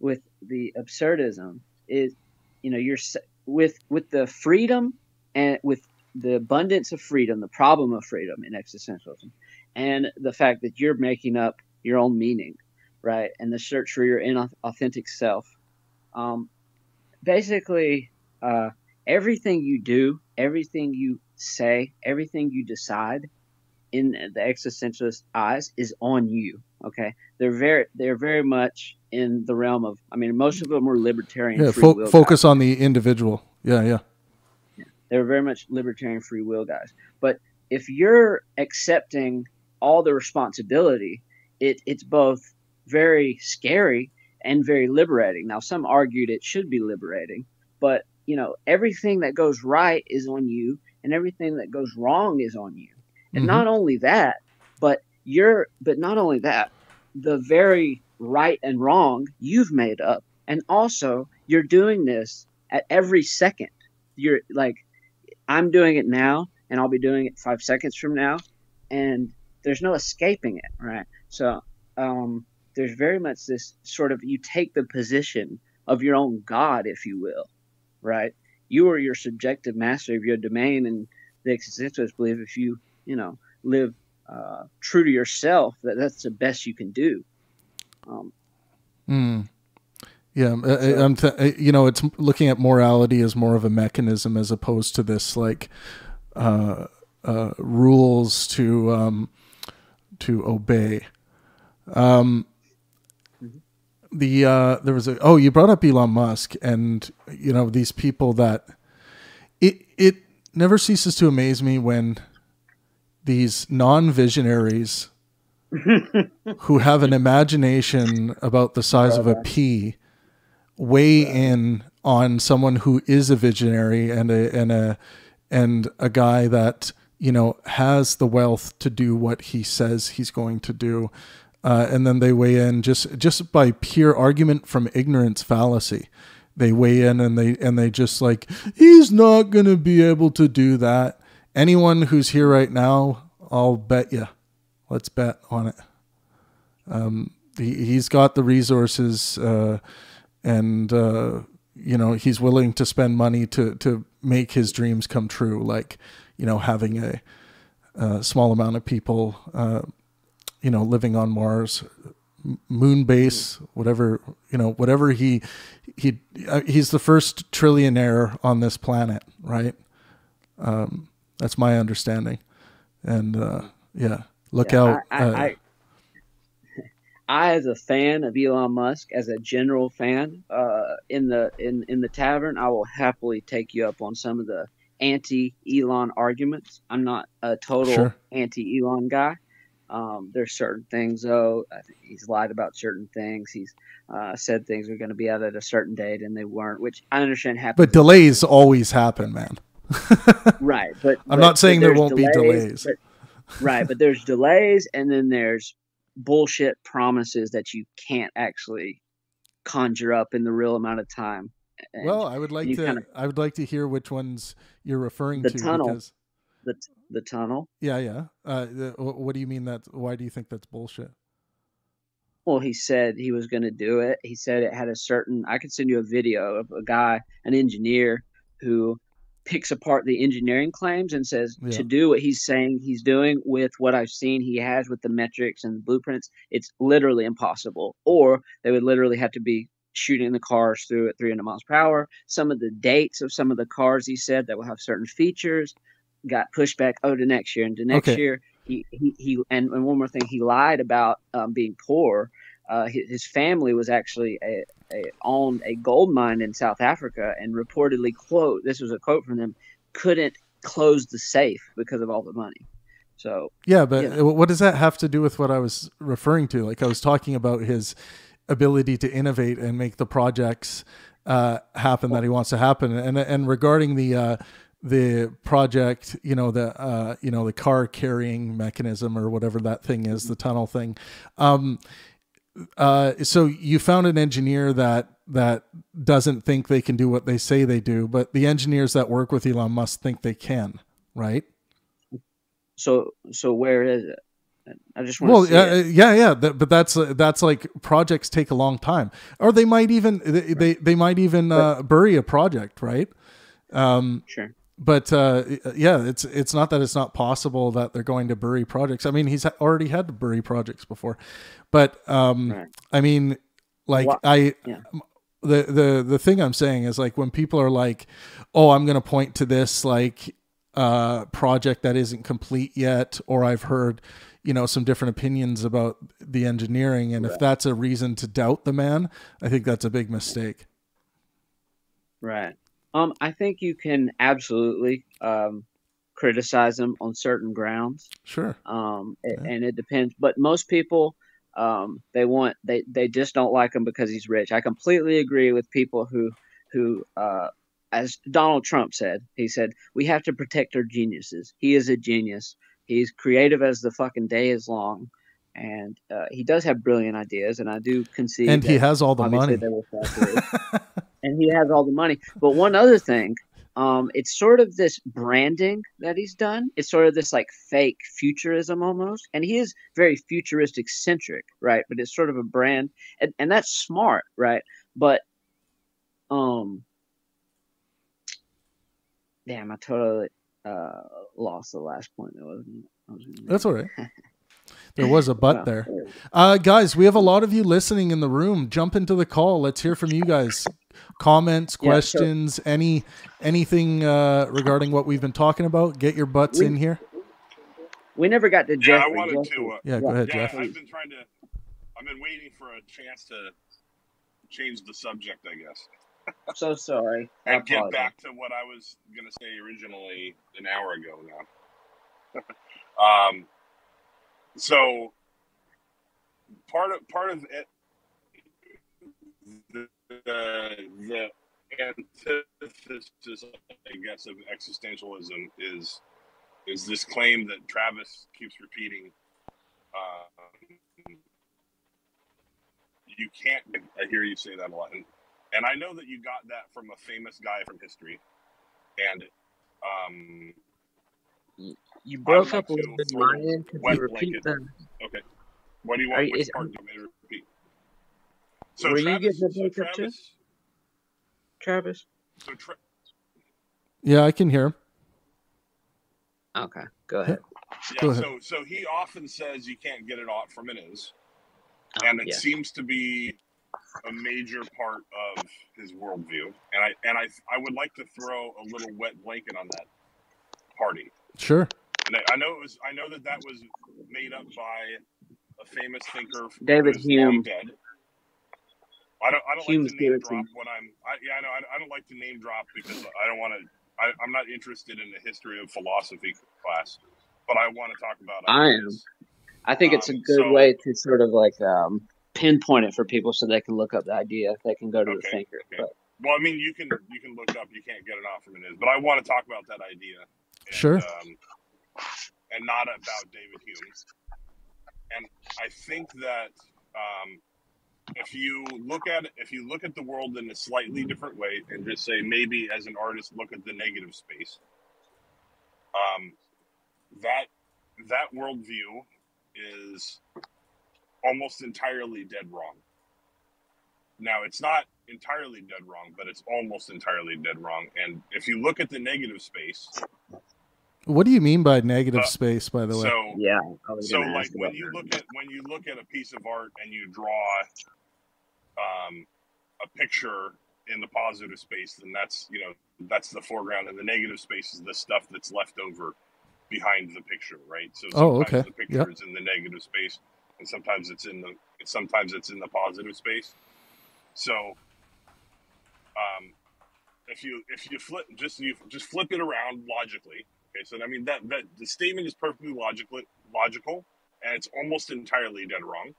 with the absurdism is, you know, you're with with the freedom and with the abundance of freedom, the problem of freedom in existentialism, and the fact that you're making up your own meaning, right? And the search for your inauthentic self. Um, basically, uh, everything you do, everything you say, everything you decide in the existentialist eyes is on you. Okay. They're very, they're very much in the realm of, I mean, most of them were libertarian. Yeah, free fo will focus guys. on the individual. Yeah. Yeah. yeah. They're very much libertarian free will guys. But if you're accepting all the responsibility, It, it's both very scary and very liberating. Now, some argued it should be liberating, but, you know, everything that goes right is on you, and everything that goes wrong is on you. And mm-hmm. not only that, but you're, but not only that, the very right and wrong you've made up, and also you're doing this at every second. You're like, I'm doing it now, and I'll be doing it five seconds from now, and there's no escaping it, right? So um, there's very much this sort of, you take the position of your own God, if you will, right? You are your subjective master of your domain, and the existentialists believe if you, you know, live uh, true to yourself, that that's the best you can do. Um, mm. Yeah, so, I, I'm th you know, it's looking at morality as more of a mechanism as opposed to this like uh, uh, rules to um, to obey. Um, the, uh, there was a, oh, you brought up Elon Musk and, you know, these people that it, it never ceases to amaze me when these non-visionaries who have an imagination about the size of a pea weigh in on someone who is a visionary and a, and a, and a guy that, you know, has the wealth to do what he says he's going to do. Uh, and then they weigh in just just by pure argument from ignorance fallacy. They weigh in and they and they just like, he's not going to be able to do that. Anyone who's here right now, I'll bet you. Let's bet on it. Um, he, he's got the resources, uh, and uh, you know, he's willing to spend money to to make his dreams come true. Like, you know, having a, a small amount of people. Uh, you know, living on Mars, moon base, whatever, you know, whatever he, he, he's the first trillionaire on this planet. Right. Um, that's my understanding. And, uh, yeah, look yeah, out. I, I, uh, I, I, as a fan of Elon Musk, as a general fan, uh, in the, in, in the tavern, I will happily take you up on some of the anti-Elon arguments. I'm not a total sure. anti-Elon guy. Um, there's certain things, though. I think he's lied about certain things. He's uh, said things were going to be out at a certain date and they weren't, which I understand happens. But delays always happen, man. Right. But I'm but, not saying there won't delays, be delays. But, right. But there's delays, and then there's bullshit promises that you can't actually conjure up in the real amount of time. And, well, I would like to. Kind of, I would like to hear which ones you're referring the to. Tunnel, because... The tunnel. The tunnel. Yeah, yeah. Uh, the, what do you mean that? Why do you think that's bullshit? Well, he said he was going to do it. He said it had a certain. I could send you a video of a guy, an engineer, who picks apart the engineering claims and says yeah. to do what he's saying he's doing with what I've seen he has with the metrics and the blueprints. It's literally impossible. Or they would literally have to be shooting the cars through at three hundred miles per hour. Some of the dates of some of the cars he said that will have certain features got pushed back oh to next year and to next okay. year. He he, he and, and one more thing, he lied about um, being poor. Uh, his, his family was actually a, a, owned a gold mine in South Africa, and reportedly, quote, this was a quote from them, couldn't close the safe because of all the money. So yeah, but you know. What does that have to do with what I was referring to? Like I was talking about his ability to innovate and make the projects uh, happen that he wants to happen, and and regarding the. Uh, the project, you know, the, uh, you know, the car carrying mechanism or whatever that thing is, the tunnel thing. Um, uh, so you found an engineer that, that doesn't think they can do what they say they do, but the engineers that work with Elon Musk think they can, right? So, so where is it? I just want well, to see uh, yeah, yeah, yeah. But that's uh, that's like projects take a long time, or they might even they right. they, they might even uh, bury a project, right? Um, sure. But uh, yeah, it's it's not that it's not possible that they're going to bury projects. I mean, he's already had to bury projects before, but um, right. I mean, like what? I. Yeah. The, the the thing I'm saying is, like, when people are like, oh, I'm going to point to this like uh, project that isn't complete yet, or I've heard, you know, some different opinions about the engineering. And right. if that's a reason to doubt the man, I think that's a big mistake. Right. Um, I think you can absolutely um, criticize them on certain grounds. Sure. Um, yeah. And it depends. But most people, um, they want, they, they just don't like him because he's rich. I completely agree with people who, who, uh, as Donald Trump said, he said, we have to protect our geniuses. He is a genius. He's creative as the fucking day is long, and uh, he does have brilliant ideas. And I do concede, and he has all the money. And he has all the money. But one other thing, um, it's sort of this branding that he's done. It's sort of this like fake futurism almost, and he is very futuristic centric, right? But it's sort of a brand, and and that's smart, right? But, um, damn, I totally. Uh, lost the last point. That wasn't, I was That's all right. There was a but there. Uh, guys, we have a lot of you listening in the room. Jump into the call. Let's hear from you guys. Comments, questions, yeah, sure. any anything uh, regarding what we've been talking about. Get your butts we, in here. We never got to Jeff. Yeah, I wanted Jeff. to. Uh, yeah, go yeah, ahead, yeah, Jeff. I've been trying to. I've been waiting for a chance to change the subject, I guess. I'm so sorry. I and apologize. Get back to what I was going to say originally an hour ago now. um, so part of part of it, the, the, the antithesis, I guess, of existentialism is is this claim that Travis keeps repeating. Um, you can't. I hear you say that a lot. And, And I know that you got that from a famous guy from history, and um, you broke up a little bit. Ryan, could you repeat that? Okay. What do you want? Which part do you want me to repeat? So were you getting the breakup too, Travis? So Travis. Yeah, I can hear him. Okay, go ahead. Yeah. Go ahead. So, so he often says you can't get it off from it is, oh, and it yeah. seems to be a major part of his worldview, and I and I I would like to throw a little wet blanket on that party. Sure. And I, I know it was. I know that that was made up by a famous thinker, David Hume. Dead. I don't. I don't Hume's like to name drop when I'm. I, yeah, I know. I, I don't like to name drop because I don't want to. I'm not interested in the history of philosophy class, but I want to talk about. I am. I think um, it's a good so, way to sort of like. Um, pinpoint it for people so they can look up the idea. They can go to okay, the thinker. Okay. But. Well, I mean, you can you can look up. You can't get it off from it is. But I want to talk about that idea. And, sure. Um, and not about David Hume. And I think that um, if you look at if you look at the world in a slightly different way and just say maybe as an artist look at the negative space, um, that that worldview is almost entirely dead wrong. Now, it's not entirely dead wrong, but it's almost entirely dead wrong. And if you look at the negative space, what do you mean by negative uh, space? By the way, so yeah, so like when you look at when you look at a piece of art and you draw um, a picture in the positive space, then that's you know that's the foreground, and the negative space is the stuff that's left over behind the picture, right? So sometimes oh, okay. the picture yep. is in the negative space. And sometimes it's in the sometimes it's in the positive space. So, um, if you if you flip just you just flip it around logically. Okay, so I mean that that the statement is perfectly logical, logical, and it's almost entirely dead wrong,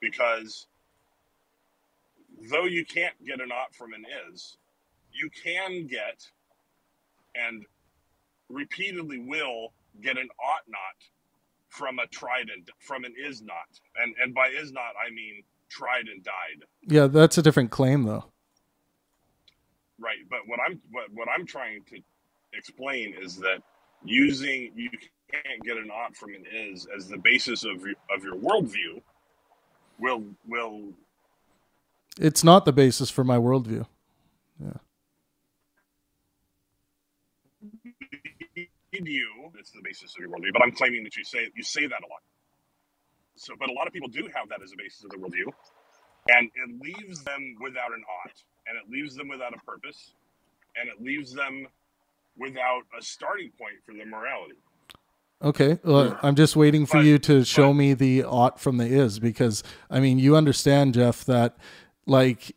because though you can't get an ought from an is, you can get, and repeatedly will get an ought not from a tried and from an is not. And, and by is not, I mean tried and died. Yeah, that's a different claim, though. Right. But what I'm what, what I'm trying to explain is that using you can't get an ought from an is as the basis of your, of your worldview will will. It's not the basis for my worldview. Yeah. You, it's the basis of your worldview, but I'm claiming that you say you say that a lot. So, but a lot of people do have that as a basis of their worldview, and it leaves them without an ought, and it leaves them without a purpose, and it leaves them without a starting point for their morality. Okay, well, I'm just waiting for but, you to show but, me the ought from the is, because I mean, you understand, Jeff, that like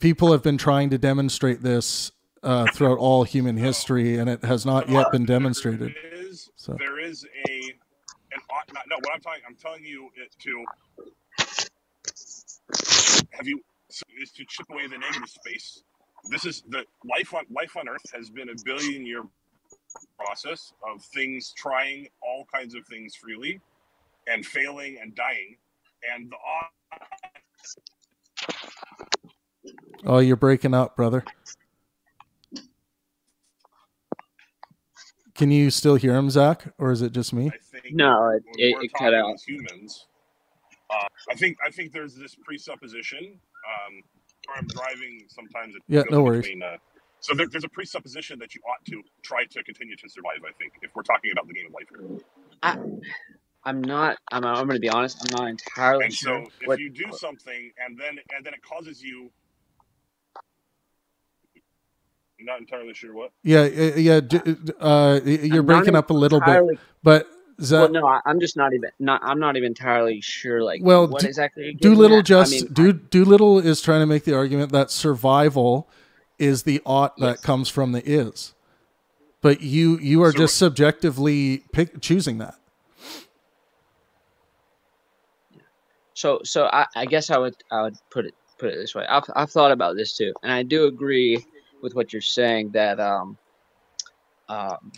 people have been trying to demonstrate this Uh, throughout all human history, and it has not yet been demonstrated. There is, so. there is a an ought not. No, what I'm talking, I'm telling you it to have you so is to chip away the negative space. This is the life on life on Earth has been a billion year process of things trying all kinds of things freely, and failing and dying, and the ought. Oh, you're breaking up, brother. Can you still hear him, Zach, or is it just me? I think no, it, it, it cut out. Humans, uh, I think I think there's this presupposition. Um, or I'm driving sometimes. It yeah, no worries. Between, uh, so there, there's a presupposition that you ought to try to continue to survive. I think if we're talking about the game of life here, I, I'm not. I'm. I'm going to be honest. I'm not entirely and sure. And so, if what, you do something, and then and then it causes you. Not entirely sure what. Yeah, yeah. Uh, you're I'm breaking up a little entirely, bit, but Zach, well, no, I, I'm just not even. Not, I'm not even entirely sure. Like, well, what do, exactly? Doolittle just I mean, do, Doolittle is trying to make the argument that survival is the ought that yes. comes from the is, but you you are so just right. subjectively pick, choosing that. So, so I, I guess I would I would put it put it this way. I've I've thought about this too, and I do agree with what you're saying, that um, um,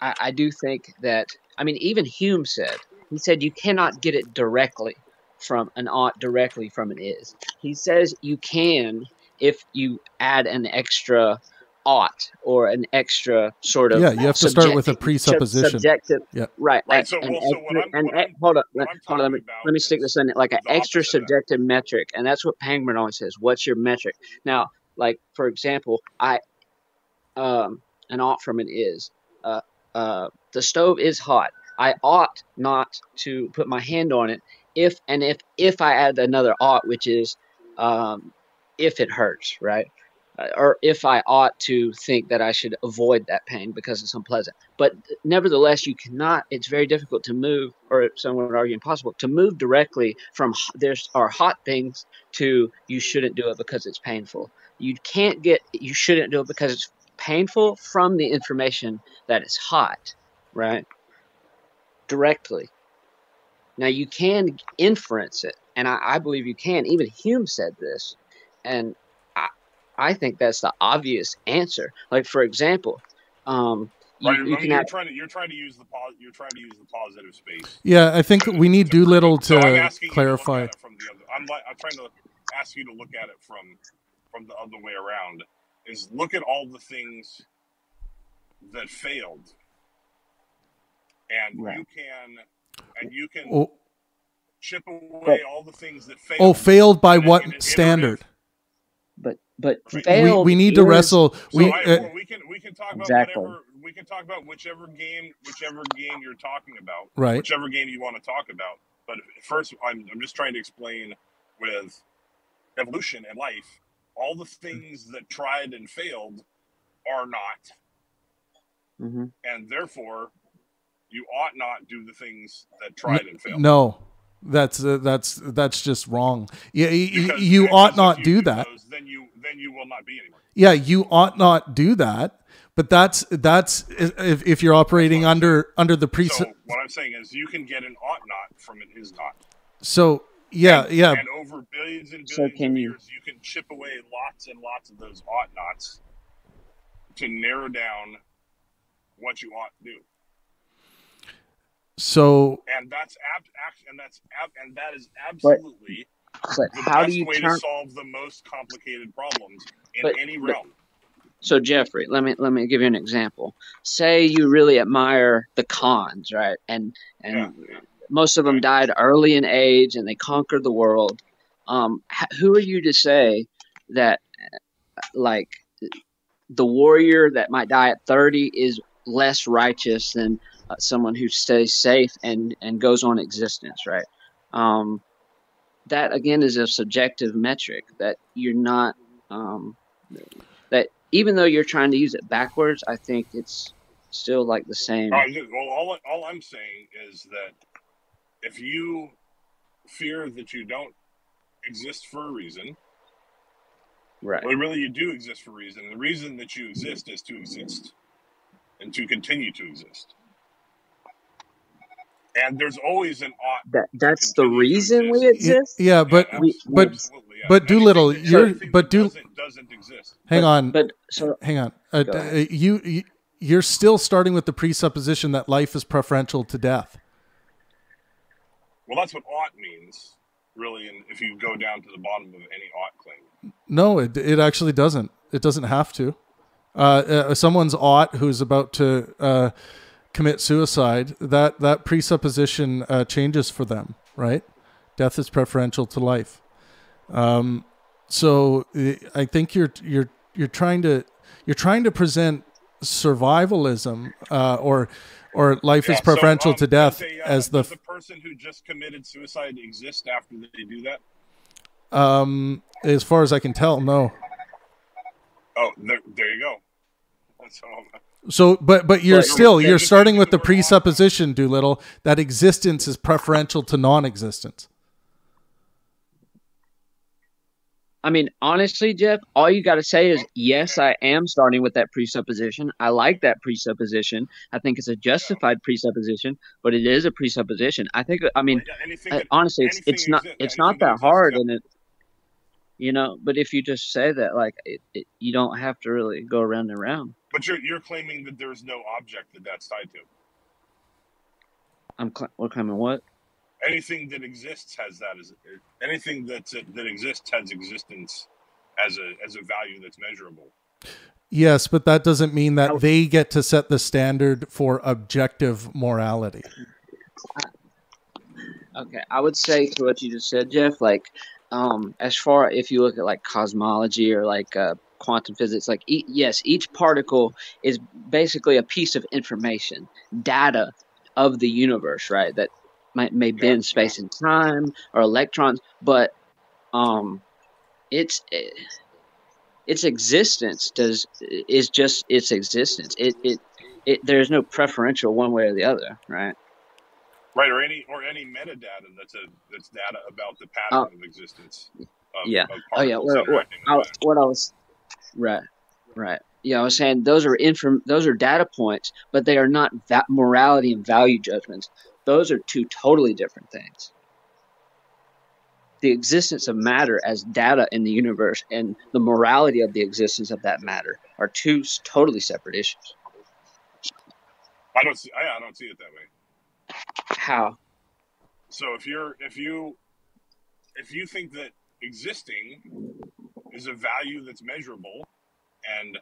I, I do think that, I mean, even Hume said, he said you cannot get it directly from an ought, directly from an is. He says you can if you add an extra ought or an extra sort of... Yeah, you have to start with a presupposition. Subjective, yeah. Right. Right. So, well, so what I'm, what I'm, hold up. Let, hold on, let, let me stick this in. Like an extra subjective metric. And that's what Pangburn always says. What's your metric? Now, like, for example, I um, an ought from an is. Uh, uh, the stove is hot. I ought not to put my hand on it if and if if I add another ought, which is um, if it hurts, right? Uh, or if I ought to think that I should avoid that pain because it's unpleasant. But nevertheless, you cannot – it's very difficult to move, or someone would argue impossible, to move directly from there are hot things to you shouldn't do it because it's painful. You can't get – you shouldn't do it because it's painful from the information that it's hot, right, directly. Now, you can inference it, and I, I believe you can. Even Hume said this, and I, I think that's the obvious answer. Like, for example, um, you, right, you I mean, can you're, have, trying to, you're trying to use the you're trying to use the positive space. Yeah, I think we need Doolittle to, to so clarify. To from the other, I'm, I'm trying to ask you to look at it from. From the other way around is look at all the things that failed, and right. you can and you can oh. chip away all the things that failed. Oh, failed by what standard? But but right. failed. We, we need to wrestle. So we I, uh, well, we can we can talk about exactly. whatever we can talk about whichever game whichever game you're talking about, right? Whichever game you want to talk about. But first, I'm I'm just trying to explain with evolution and life. All the things that tried and failed are not. Mm-hmm. And therefore, you ought not do the things that tried no, and failed. No, that's uh, that's that's just wrong. Yeah, because, you because ought not you do, do that. Those, then you then you will not be anymore. Yeah, you ought not do that. But that's that's if if you're operating so, under under the pre. So what I'm saying is, you can get an ought not from an is not. So. Yeah, and, yeah. And over billions and billions so can of years, you. you can chip away lots and lots of those ought nots to narrow down what you ought to do. So, and that's ab- and that's ab- and that is absolutely but, but the how best do you way turn- to solve the most complicated problems in but, any realm. But, so, Jeffrey, let me let me give you an example. Say you really admire the Khans, right? And and yeah, yeah. most of them right. died early in age, and they conquered the world. Um, who are you to say that, like, the warrior that might die at thirty is less righteous than Uh, someone who stays safe and, and goes on existence, right? Um, that, again, is a subjective metric that you're not um, – that even though you're trying to use it backwards, I think it's still like the same. All right, well, all, all I'm saying is that if you fear that you don't exist for a reason – right. Well, really, you do exist for a reason. The reason that you exist is to exist and to continue to exist. And there's always an ought. That, that's the reason we exist. Yeah, but yeah, we, but absolutely. Yeah. but Doolittle, you're but do doesn't, doesn't exist. Hang but, on, but so, hang on. Uh, uh, you you're still starting with the presupposition that life is preferential to death. Well, that's what ought means, really. And if you go down to the bottom of any ought claim, no, it it actually doesn't. It doesn't have to. Uh, uh, someone's ought who's about to. Uh, commit suicide, that that presupposition uh, changes for them, right? Death is preferential to life. Um, so I think you're you're you're trying to you're trying to present survivalism uh, or or life yeah, is preferential so, um, to death they, uh, as the, the person who just committed suicide exist after they do that. Um, as far as I can tell, no. Oh, there, there you go. That's all. So, but but you're right, still you're starting with the presupposition, Doolittle, that existence is preferential to non-existence. I mean, honestly, Jeff, all you got to say is yes. I am starting with that presupposition. I like that presupposition. I think it's a justified presupposition, but it is a presupposition. I think. I mean, yeah, that, honestly, it's it's not exists, it's not that hard, and it. You know, but if you just say that, like, it, it, you don't have to really go around and around. But you're you're claiming that there's no object that that's tied to. I'm cl- we're claiming what? Anything that exists has that as anything that's a, that exists has existence as a as a value that's measurable. Yes, but that doesn't mean that they get to set the standard for objective morality. I, okay, I would say to what you just said, Jeff, like. Um, as far if you look at like cosmology or like uh, quantum physics, like e- yes, each particle is basically a piece of information, data of the universe, right? That might may bend space and time or electrons, but um, it's it, its existence does is just its existence. It it it there's no preferential one way or the other, right? Right, or any or any metadata that's a that's data about the pattern oh, of existence. Of, yeah. Of oh yeah. What, what, I, what I was. Right. Right. Yeah, I was saying those are inform those are data points, but they are not va- morality and value judgments. Those are two totally different things. The existence of matter as data in the universe and the morality of the existence of that matter are two totally separate issues. I don't see. I, I don't see it that way. How? So if you're if you if you think that existing is a value that's measurable and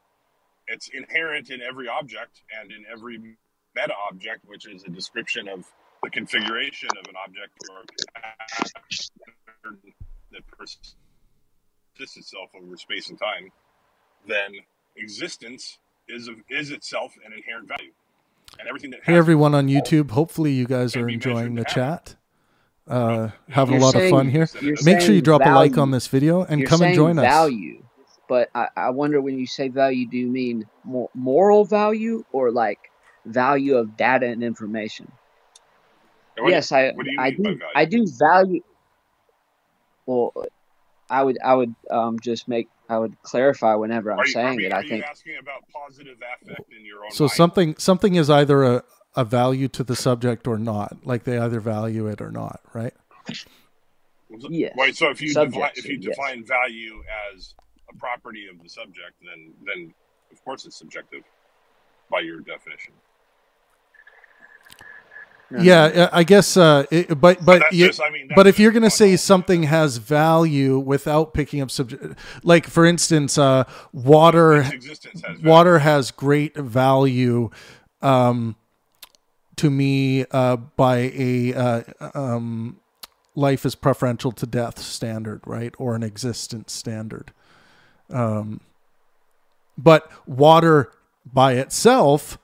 it's inherent in every object and in every meta object, which is a description of the configuration of an object or that persists itself over space and time, then existence is of, is itself an inherent value. And everything that hey everyone on YouTube, hopefully you guys are enjoying the chat. Uh, having a lot of fun here. Make sure you drop a like on this video and come and join us. Value, but I, I wonder when you say value, do you mean more moral value or like value of data and information? Yes, I I do I do value. Well, I would I would um, just make. I would clarify whenever I'm you, saying you, it. I think. Asking about positive affect in your own so mind? something something is either a, a value to the subject or not. Like they either value it or not, right? Yes. Right. So if you devi- if you define yes. value as a property of the subject, then then of course it's subjective. by your definition. Yeah, yeah, I guess, uh, it, but but you, just, I mean, but if you're going to say something has value without picking up subject, like for instance, uh, water, existence has water has great value um, to me uh, by a uh, um, life is preferential to death standard, right, or an existence standard. Um, but water by itself,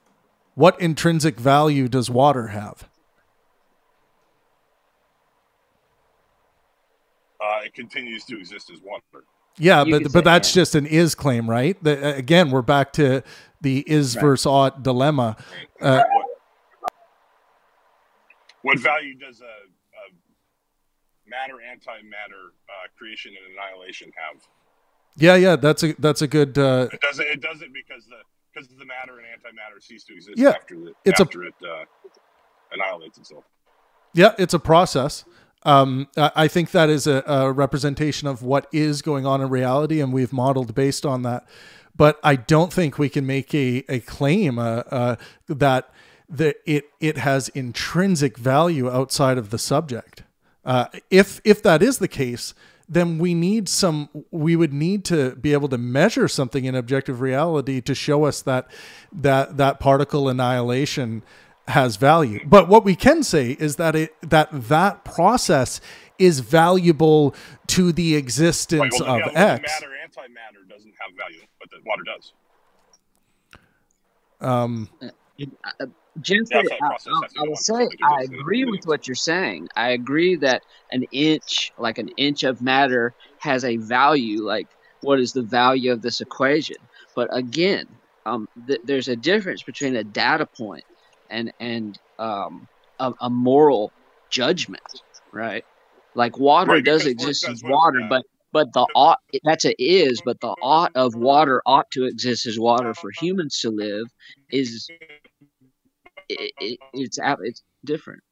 what intrinsic value does water have? Uh, it continues to exist as water. Yeah, you but but that's that. just an is claim, right? The, again, we're back to the is right. versus ought dilemma. Right. Uh, what, what value does a, a matter, antimatter, uh, creation and annihilation have? Yeah, yeah, that's a that's a good. Uh, it doesn't. It doesn't because the because the matter and antimatter cease to exist yeah, after the, it's after a, it uh, annihilates itself. Yeah, it's a process. Um, I think that is a, a representation of what is going on in reality, and we've modeled based on that. But I don't think we can make a, a claim uh, uh, that that it it has intrinsic value outside of the subject. Uh, if if that is the case, then we need some. We would need to be able to measure something in objective reality to show us that that that particle annihilation has value. But what we can say is that it that that process is valuable to the existence right, well, of yeah, X. Matter antimatter doesn't have value, but the water does. Um, uh, gently, I, I, I will say I agree with what you're saying. I agree that an inch, like an inch of matter, has a value. Like, what is the value of this equation? But again, um, th there's a difference between a data point and and um a, a moral judgment, right? Like water right, does exist as water, but but the ought that's a is, but the ought of water ought to exist as water for humans to live is it, it, it's it's different.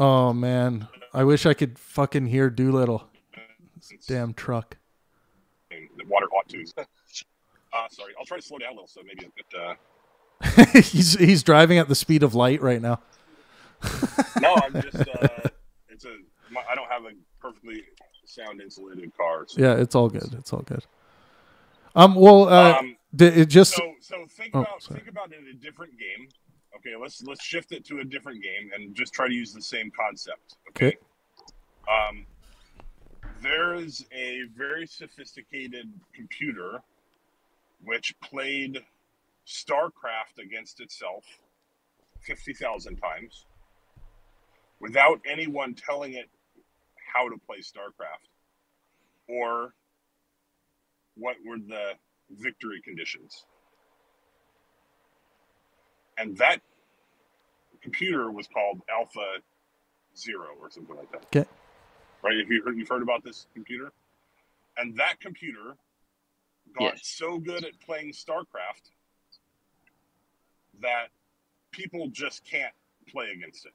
Oh man, I wish I could fucking hear Doolittle. This damn truck. The water ought to exist. Uh, sorry, I'll try to slow down a little, so maybe a bit. Uh... he's he's driving at the speed of light right now. No, I'm just uh, it's a my, I don't have a perfectly sound insulated car. So yeah, it's all good. It's all good. Um, well, uh, um, it just so, so think oh, about sorry. think about it in a different game. Okay, let's let's shift it to a different game and just try to use the same concept. Okay. okay. Um, there is a very sophisticated computer which played StarCraft against itself fifty thousand times without anyone telling it how to play StarCraft or what were the victory conditions. And that computer was called Alpha Zero or something like that. Okay. Right? Have you heard, you've heard about this computer? And that computer got yes. so good at playing StarCraft that people just can't play against it.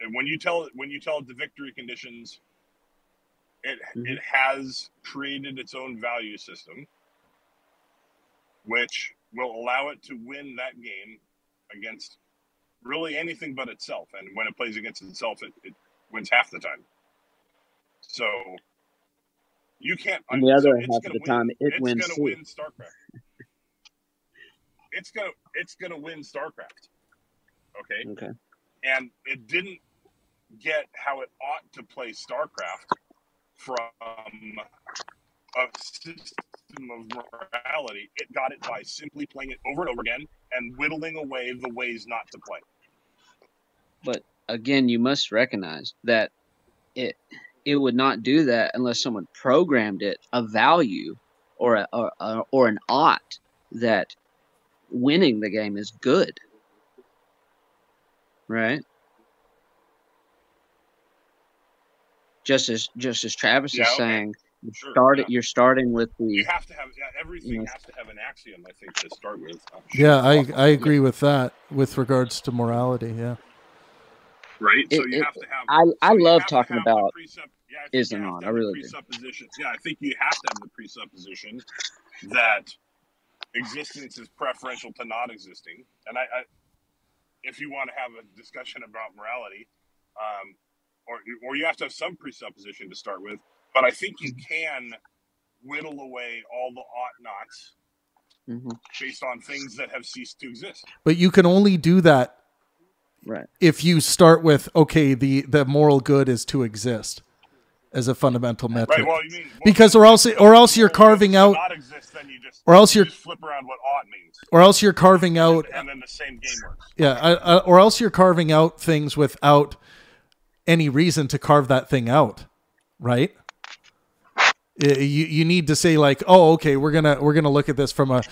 And when you tell it, when you tell it the victory conditions, it mm-hmm. it has created its own value system, which will allow it to win that game against really anything but itself. And when it plays against itself, it, it wins half the time. So you can't. On the other half of the time, it wins. It's going to win StarCraft. It's gonna, it's gonna win StarCraft, okay? Okay. And it didn't get how it ought to play StarCraft from a system of morality. It got it by simply playing it over and over again and whittling away the ways not to play. But again, you must recognize that it it would not do that unless someone programmed it a value or a, or, a, or an ought that winning the game is good, right? Just as just as Travis yeah, is okay. saying, sure, start yeah. you're starting with the. You have to have yeah, everything you know, has to have an axiom, I think, to start with. Sure yeah, I I agree with that with regards to morality. Yeah, right. It, so you it, have to have. I so I love talking about presupposition. Yeah, is and on. I really do. Yeah, I think you have to have the presupposition that existence is preferential to not existing. And I, I if you want to have a discussion about morality, um, or, or you have to have some presupposition to start with, but I think you can whittle away all the ought-nots mm-hmm. based on things that have ceased to exist. But you can only do that right. if you start with, okay, the, the moral good is to exist as a fundamental metric. Right, well, you mean, well, because or else, or else you're carving out... Not exist, then you just, or else you're, you just flip around what ought means. Or else you're carving out... And, and then the same game works. Yeah, I, I, or else you're carving out things without any reason to carve that thing out, right? You, you need to say like, oh, okay, we're gonna we're gonna look at this from a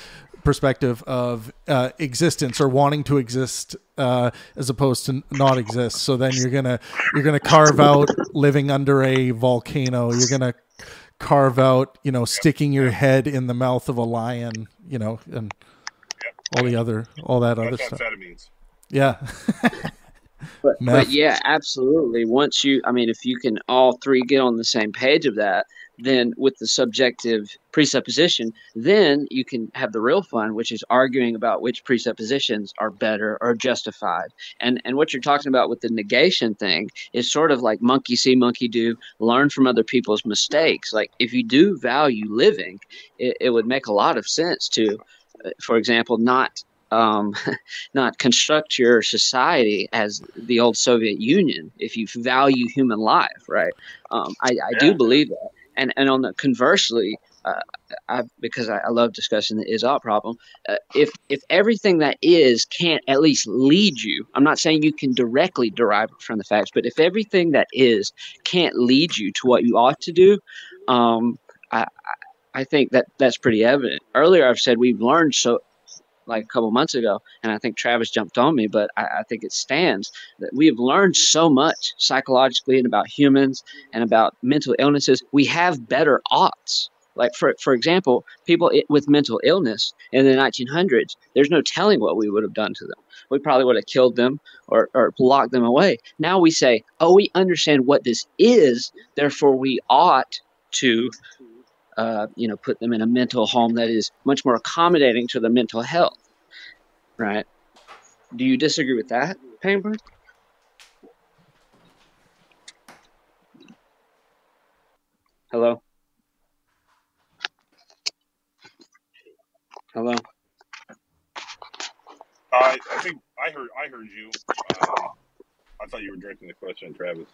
perspective of uh, existence or wanting to exist uh, as opposed to not exist. So then you're gonna you're gonna carve out living under a volcano. You're gonna carve out, you know, sticking your head in the mouth of a lion, you know, and yep. all the other all that other stuff. Yeah. but, but yeah, absolutely. Once you, I mean, if you can all three get on the same page of that. Then with the subjective presupposition, then you can have the real fun, which is arguing about which presuppositions are better or justified. And and what you're talking about with the negation thing is sort of like monkey see, monkey do, learn from other people's mistakes. Like if you do value living, it, it would make a lot of sense to, for example, not um, not construct your society as the old Soviet Union if you value human life, right? Um, I, I do believe that. And and on the conversely, uh, I, because I, I love discussing the is-ought problem, uh, if if everything that is can't at least lead you, I'm not saying you can directly derive it from the facts, but if everything that is can't lead you to what you ought to do, um, I I think that that's pretty evident. Earlier, I've said we've learned so. Like a couple months ago, and I think Travis jumped on me, but I, I think it stands that we have learned so much psychologically and about humans and about mental illnesses. We have better oughts. Like for for example, people with mental illness in the nineteen hundreds, there's no telling what we would have done to them. We probably would have killed them or or locked them away. Now we say, oh, we understand what this is, therefore we ought to. Uh, you know, put them in a mental home that is much more accommodating to their mental health, right? Do you disagree with that, Pangburn? Hello? Hello? Uh, I think I heard, I heard you. Uh, I thought you were directing the question, Travis.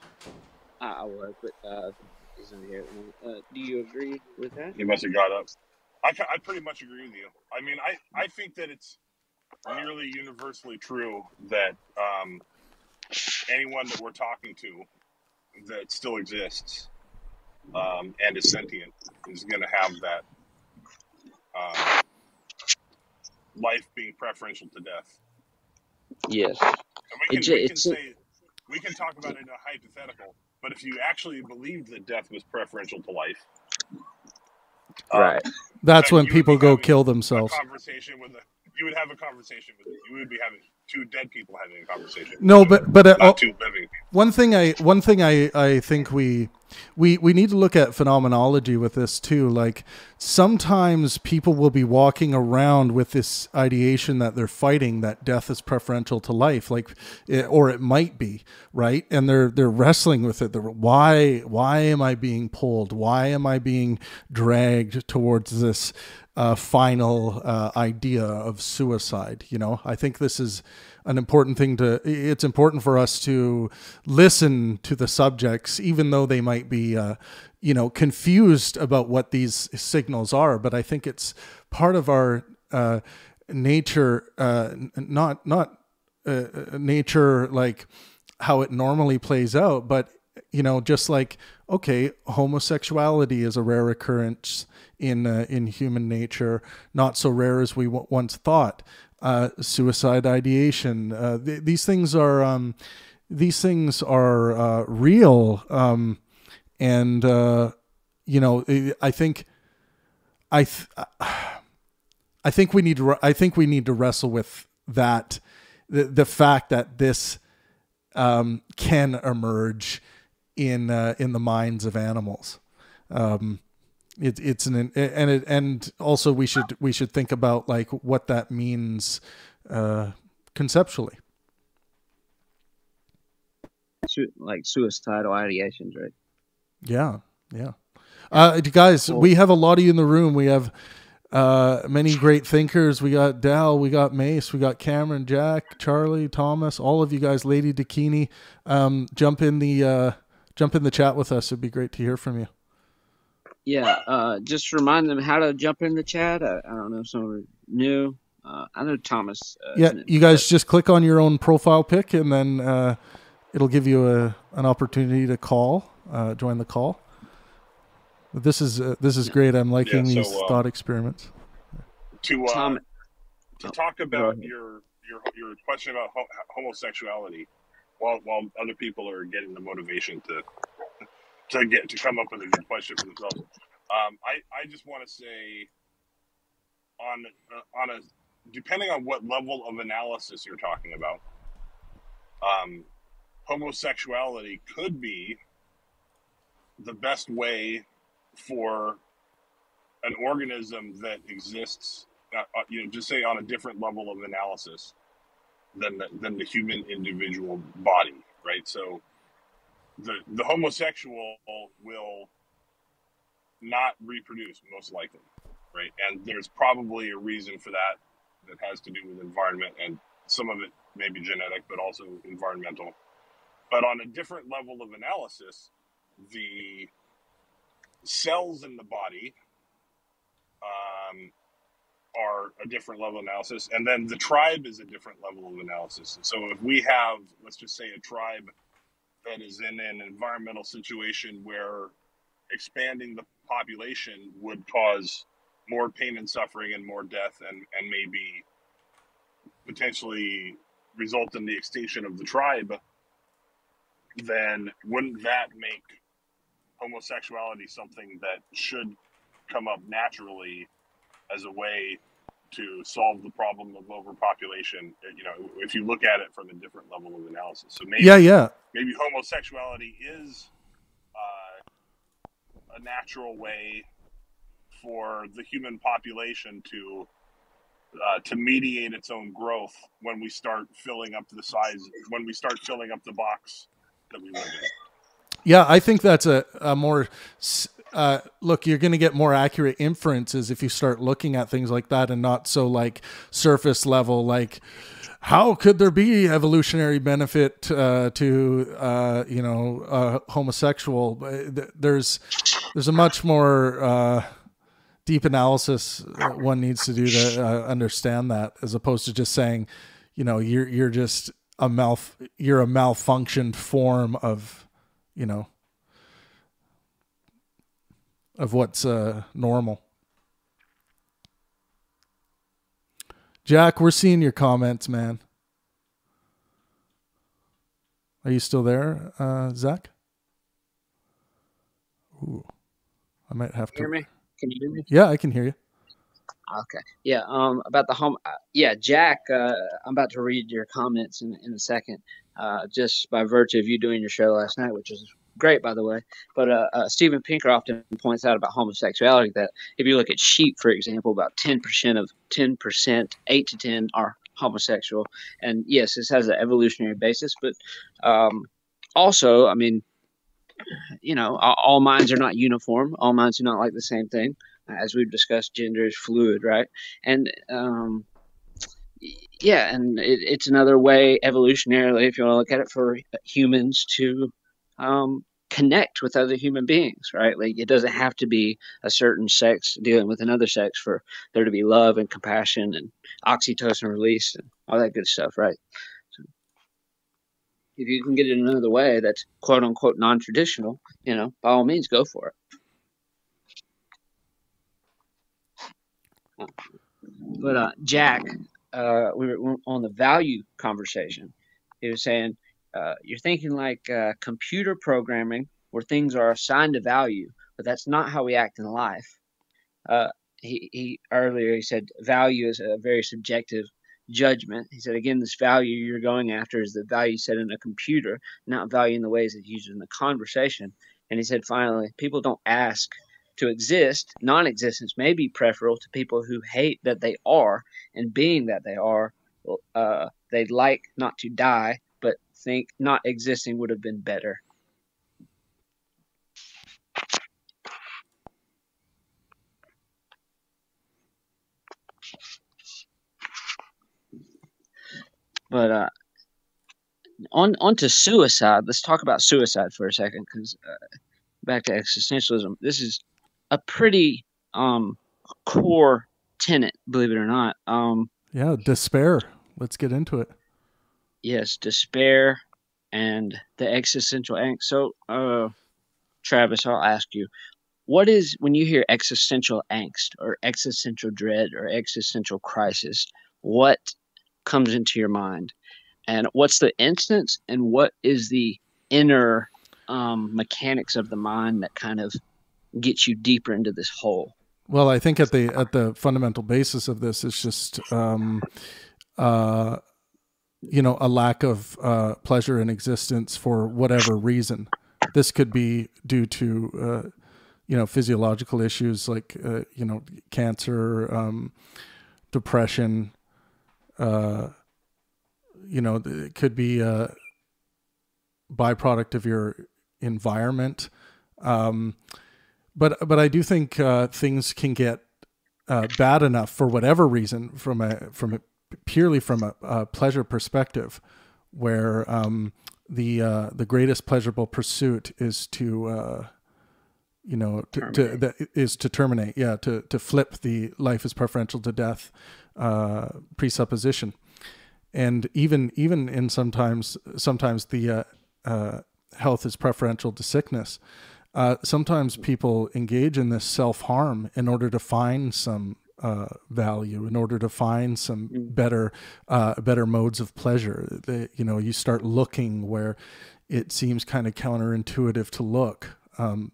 I was, but... Uh... Here. Uh, do you agree with that? He must have got up. I, I pretty much agree with you. I mean, I, I think that it's nearly universally true that um, anyone that we're talking to that still exists um, and is sentient is going to have that um, life being preferential to death. Yes. And we can, it's, we, can say, we can talk about it in a hypothetical. But if you actually believed that death was preferential to life, right? Um, that's when people go kill themselves. A conversation with a, you would have a conversation with you would be having two dead people having a conversation. No, with but but uh, not two living people. One thing I one thing I I think we we we need to look at phenomenology with this too. Like sometimes people will be walking around with this ideation that they're fighting that death is preferential to life, like it, or it might be, right? And they're they're wrestling with it. They're, why why am I being pulled? Why am I being dragged towards this uh, final uh, idea of suicide? You know, I think this is an important thing to. It's important for us to listen to the subjects, even though they might be, uh, you know, confused about what these signals are. But I think it's part of our uh, nature, uh, not not uh, nature like how it normally plays out, but you know, just like okay, homosexuality is a rare occurrence in uh, in human nature, not so rare as we w once thought. Uh, suicide ideation. Uh, th these things are um, these things are uh, real, um, and uh, you know, I think, I, th I think we need to. I think we need to wrestle with that, the the fact that this um, can emerge in uh, in the minds of animals. Um, it, it's an and it and also we should we should think about like what that means uh, conceptually. Like suicidal ideations, right? Yeah, yeah. Uh, guys, cool. We have a lot of you in the room. We have uh, many great thinkers. We got Dal, we got Mace, we got Cameron, Jack, Charlie, Thomas. All of you guys, Lady Dakini, um, jump in the uh, jump in the chat with us. It'd be great to hear from you. Yeah, uh, just remind them how to jump in the chat. I, I don't know if some are new. Uh, I know Thomas. Uh, yeah, you guys just click on your own profile pic, and then uh, it'll give you a an opportunity to call, uh, join the call. This is uh, this is great. I'm liking yeah, so, these uh, thought experiments. To uh, Tom, to talk about your your your question about ho homosexuality, while while other people are getting the motivation to to get to come up with a good question for themselves, um, I I just want to say on uh, on a depending on what level of analysis you're talking about, um, homosexuality could be the best way for an organism that exists, uh, you know, just say on a different level of analysis than the, than the human individual body, right? So the the homosexual will not reproduce, most likely, right? And there's probably a reason for that that has to do with environment, and some of it may be genetic, but also environmental. But on a different level of analysis, the cells in the body um, are a different level of analysis, and then the tribe is a different level of analysis. And so if we have, let's just say, a tribe that is in an environmental situation where expanding the population would cause more pain and suffering and more death and, and maybe potentially result in the extinction of the tribe, then wouldn't that make homosexuality something that should come up naturally as a way to solve the problem of overpopulation, you know, if you look at it from a different level of analysis? So maybe, yeah, yeah. maybe homosexuality is uh, a natural way for the human population to uh, to mediate its own growth when we start filling up the size, when we start filling up the box that we live in. Yeah, I think that's a, a more, uh, look, you're going to get more accurate inferences if you start looking at things like that and not so like surface level, like how could there be evolutionary benefit uh, to, uh, you know, uh, homosexual? There's, there's a much more uh, deep analysis one needs to do to uh, understand that, as opposed to just saying, you know, you're, you're just a mal, you're a malfunctioned form of, you know, of what's uh, normal. Jack, we're seeing your comments, man. Are you still there, uh, Zach? Ooh, I might have to. Hear me? Can you hear me? Yeah, I can hear you. Okay. Yeah. Um. About the home. Uh, yeah, Jack. Uh, I'm about to read your comments in in a second. Uh, just by virtue of you doing your show last night, which is great, by the way. But uh, uh, Steven Pinker often points out about homosexuality that if you look at sheep, for example, about ten percent of ten percent, eight to ten are homosexual. And yes, this has an evolutionary basis, but um, also, I mean, you know, all, all minds are not uniform. All minds do not like the same thing. As we've discussed, gender is fluid, right? And um, yeah, and it, it's another way evolutionarily, if you want to look at it, for humans to um, connect with other human beings, right? Like it doesn't have to be a certain sex dealing with another sex for there to be love and compassion and oxytocin release and all that good stuff, right? So if you can get it another way that's quote unquote non-traditional, you know, by all means, go for it. But uh, Jack, Uh, we were on the value conversation. He was saying, uh, you're thinking like uh, computer programming where things are assigned a value, but that's not how we act in life. Uh, he, he earlier he said value is a very subjective judgment. He said, again, this value you're going after is the value set in a computer, not value in the ways it's used in the conversation. And he said, finally, people don't ask to exist, non-existence may be preferable to people who hate that they are, and being that they are, uh, they'd like not to die, but think not existing would have been better. But uh, on, on to suicide. Let's talk about suicide for a second, because uh, back to existentialism. This is a pretty um, core tenet, believe it or not. Um, yeah, despair. Let's get into it. Yes, despair and the existential angst. So, uh, Travis, I'll ask you, what is, when you hear existential angst or existential dread or existential crisis, what comes into your mind, and what's the instance, and what is the inner um, mechanics of the mind that kind of gets you deeper into this hole? Well, I think at the at the fundamental basis of this is just um, uh, you know, a lack of uh, pleasure in existence for whatever reason. This could be due to uh, you know, physiological issues like uh, you know, cancer, um, depression. Uh, you know, it could be a byproduct of your environment. Um, but, but I do think, uh, things can get, uh, bad enough for whatever reason from a, from a purely from a, a pleasure perspective, where, um, the, uh, the greatest pleasurable pursuit is to, uh, you know, to, to, the, is to terminate. Yeah. To, to flip the life is preferential to death, uh, presupposition. And even, even in sometimes, sometimes the, uh, uh, health is preferential to sickness. Uh, sometimes people engage in this self-harm in order to find some, uh, value, in order to find some better, uh, better modes of pleasure. They, you know, you start looking where it seems kind of counterintuitive to look, um,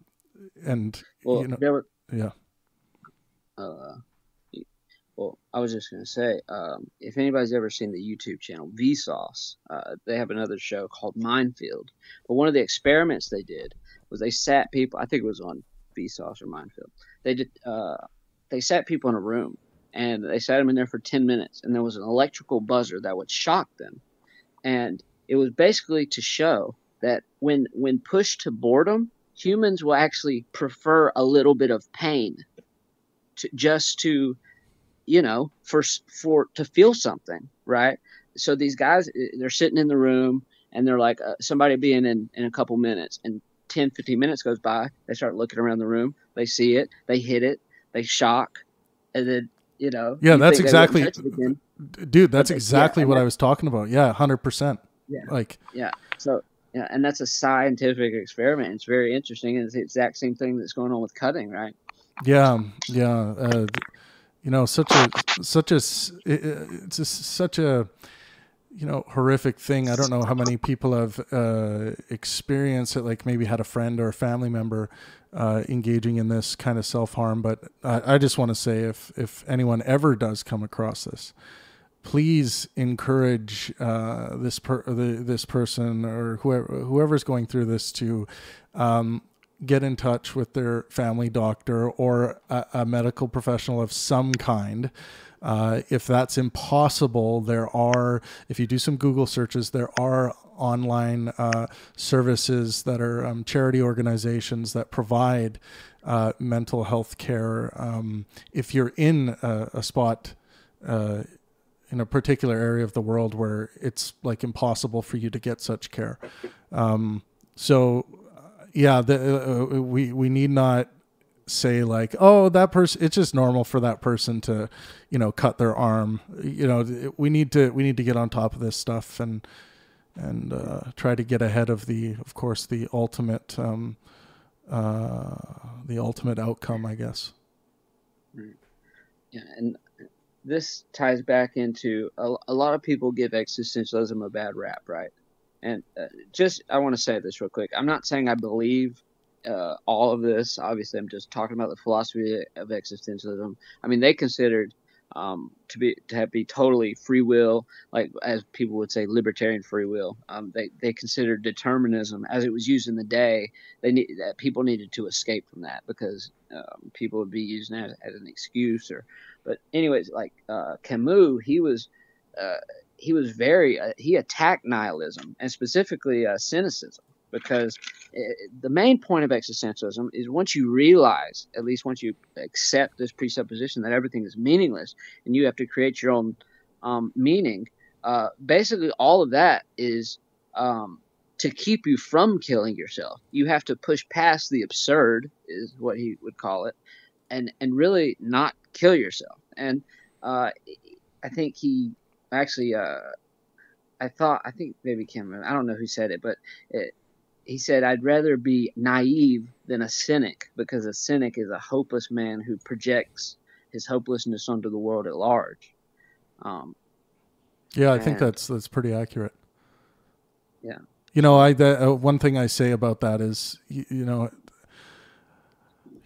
and well, you know, there were, yeah. Uh, well, I was just gonna say, um, if anybody's ever seen the YouTube channel Vsauce, uh, they have another show called Minefield. But one of the experiments they did was they sat people. I think it was on Vsauce or Minefield. They did. Uh, they sat people in a room and they sat them in there for ten minutes, and there was an electrical buzzer that would shock them, and it was basically to show that when when pushed to boredom, humans will actually prefer a little bit of pain to, just to, you know, for, for, to feel something. Right. So these guys, they're sitting in the room and they're like, uh, somebody being in, in a couple minutes, and ten, fifteen minutes goes by. They start looking around the room. They see it, they hit it, they shock. And then, you know, yeah, you that's exactly, dude, that's but exactly they, yeah, what I was talking about. Yeah. A hundred percent. Yeah. Like, yeah. So, yeah, and that's a scientific experiment. It's very interesting, and it's the exact same thing that's going on with cutting, right? Yeah, yeah. Uh, you know, such a such a it's a, such a you know, horrific thing. I don't know how many people have uh, experienced it. Like maybe had a friend or a family member uh, engaging in this kind of self harm. But I, I just want to say, if if anyone ever does come across this, please encourage uh, this per the, this person or whoever whoever's going through this to um, get in touch with their family doctor or a, a medical professional of some kind. Uh, if that's impossible, there are, if you do some Google searches, there are online uh, services that are um, charity organizations that provide uh, mental health care. Um, if you're in a, a spot, Uh, in a particular area of the world where it's like impossible for you to get such care. Um, so uh, yeah, the, uh, we, we need not say like, oh, that person, it's just normal for that person to, you know, cut their arm. You know, we need to, we need to get on top of this stuff and, and, uh, try to get ahead of the, of course, the ultimate, um, uh, the ultimate outcome, I guess. Yeah. And, this ties back into a, a lot of people give existentialism a bad rap, right? And uh, just I want to say this real quick. I'm not saying I believe uh, all of this. Obviously, I'm just talking about the philosophy of existentialism. I mean, they considered um, to be to have be totally free will, like as people would say, libertarian free will. Um, they they considered determinism as it was used in the day. They need that people needed to escape from that because um, people would be using that as, as an excuse. Or, but anyways, like uh, Camus, he was uh, he was very uh, he attacked nihilism and specifically uh, cynicism. Because the main point of existentialism is once you realize, at least once you accept this presupposition that everything is meaningless and you have to create your own um, meaning, uh, basically all of that is um, to keep you from killing yourself. You have to push past the absurd, is what he would call it, and, and really not kill yourself. And uh, I think he actually, uh, I thought, I think maybe Kim, I don't know who said it, but it, he said, I'd rather be naive than a cynic, because a cynic is a hopeless man who projects his hopelessness onto the world at large. Um, yeah, I think that's that's pretty accurate. Yeah. You know, I the, uh, one thing I say about that is, you, you know,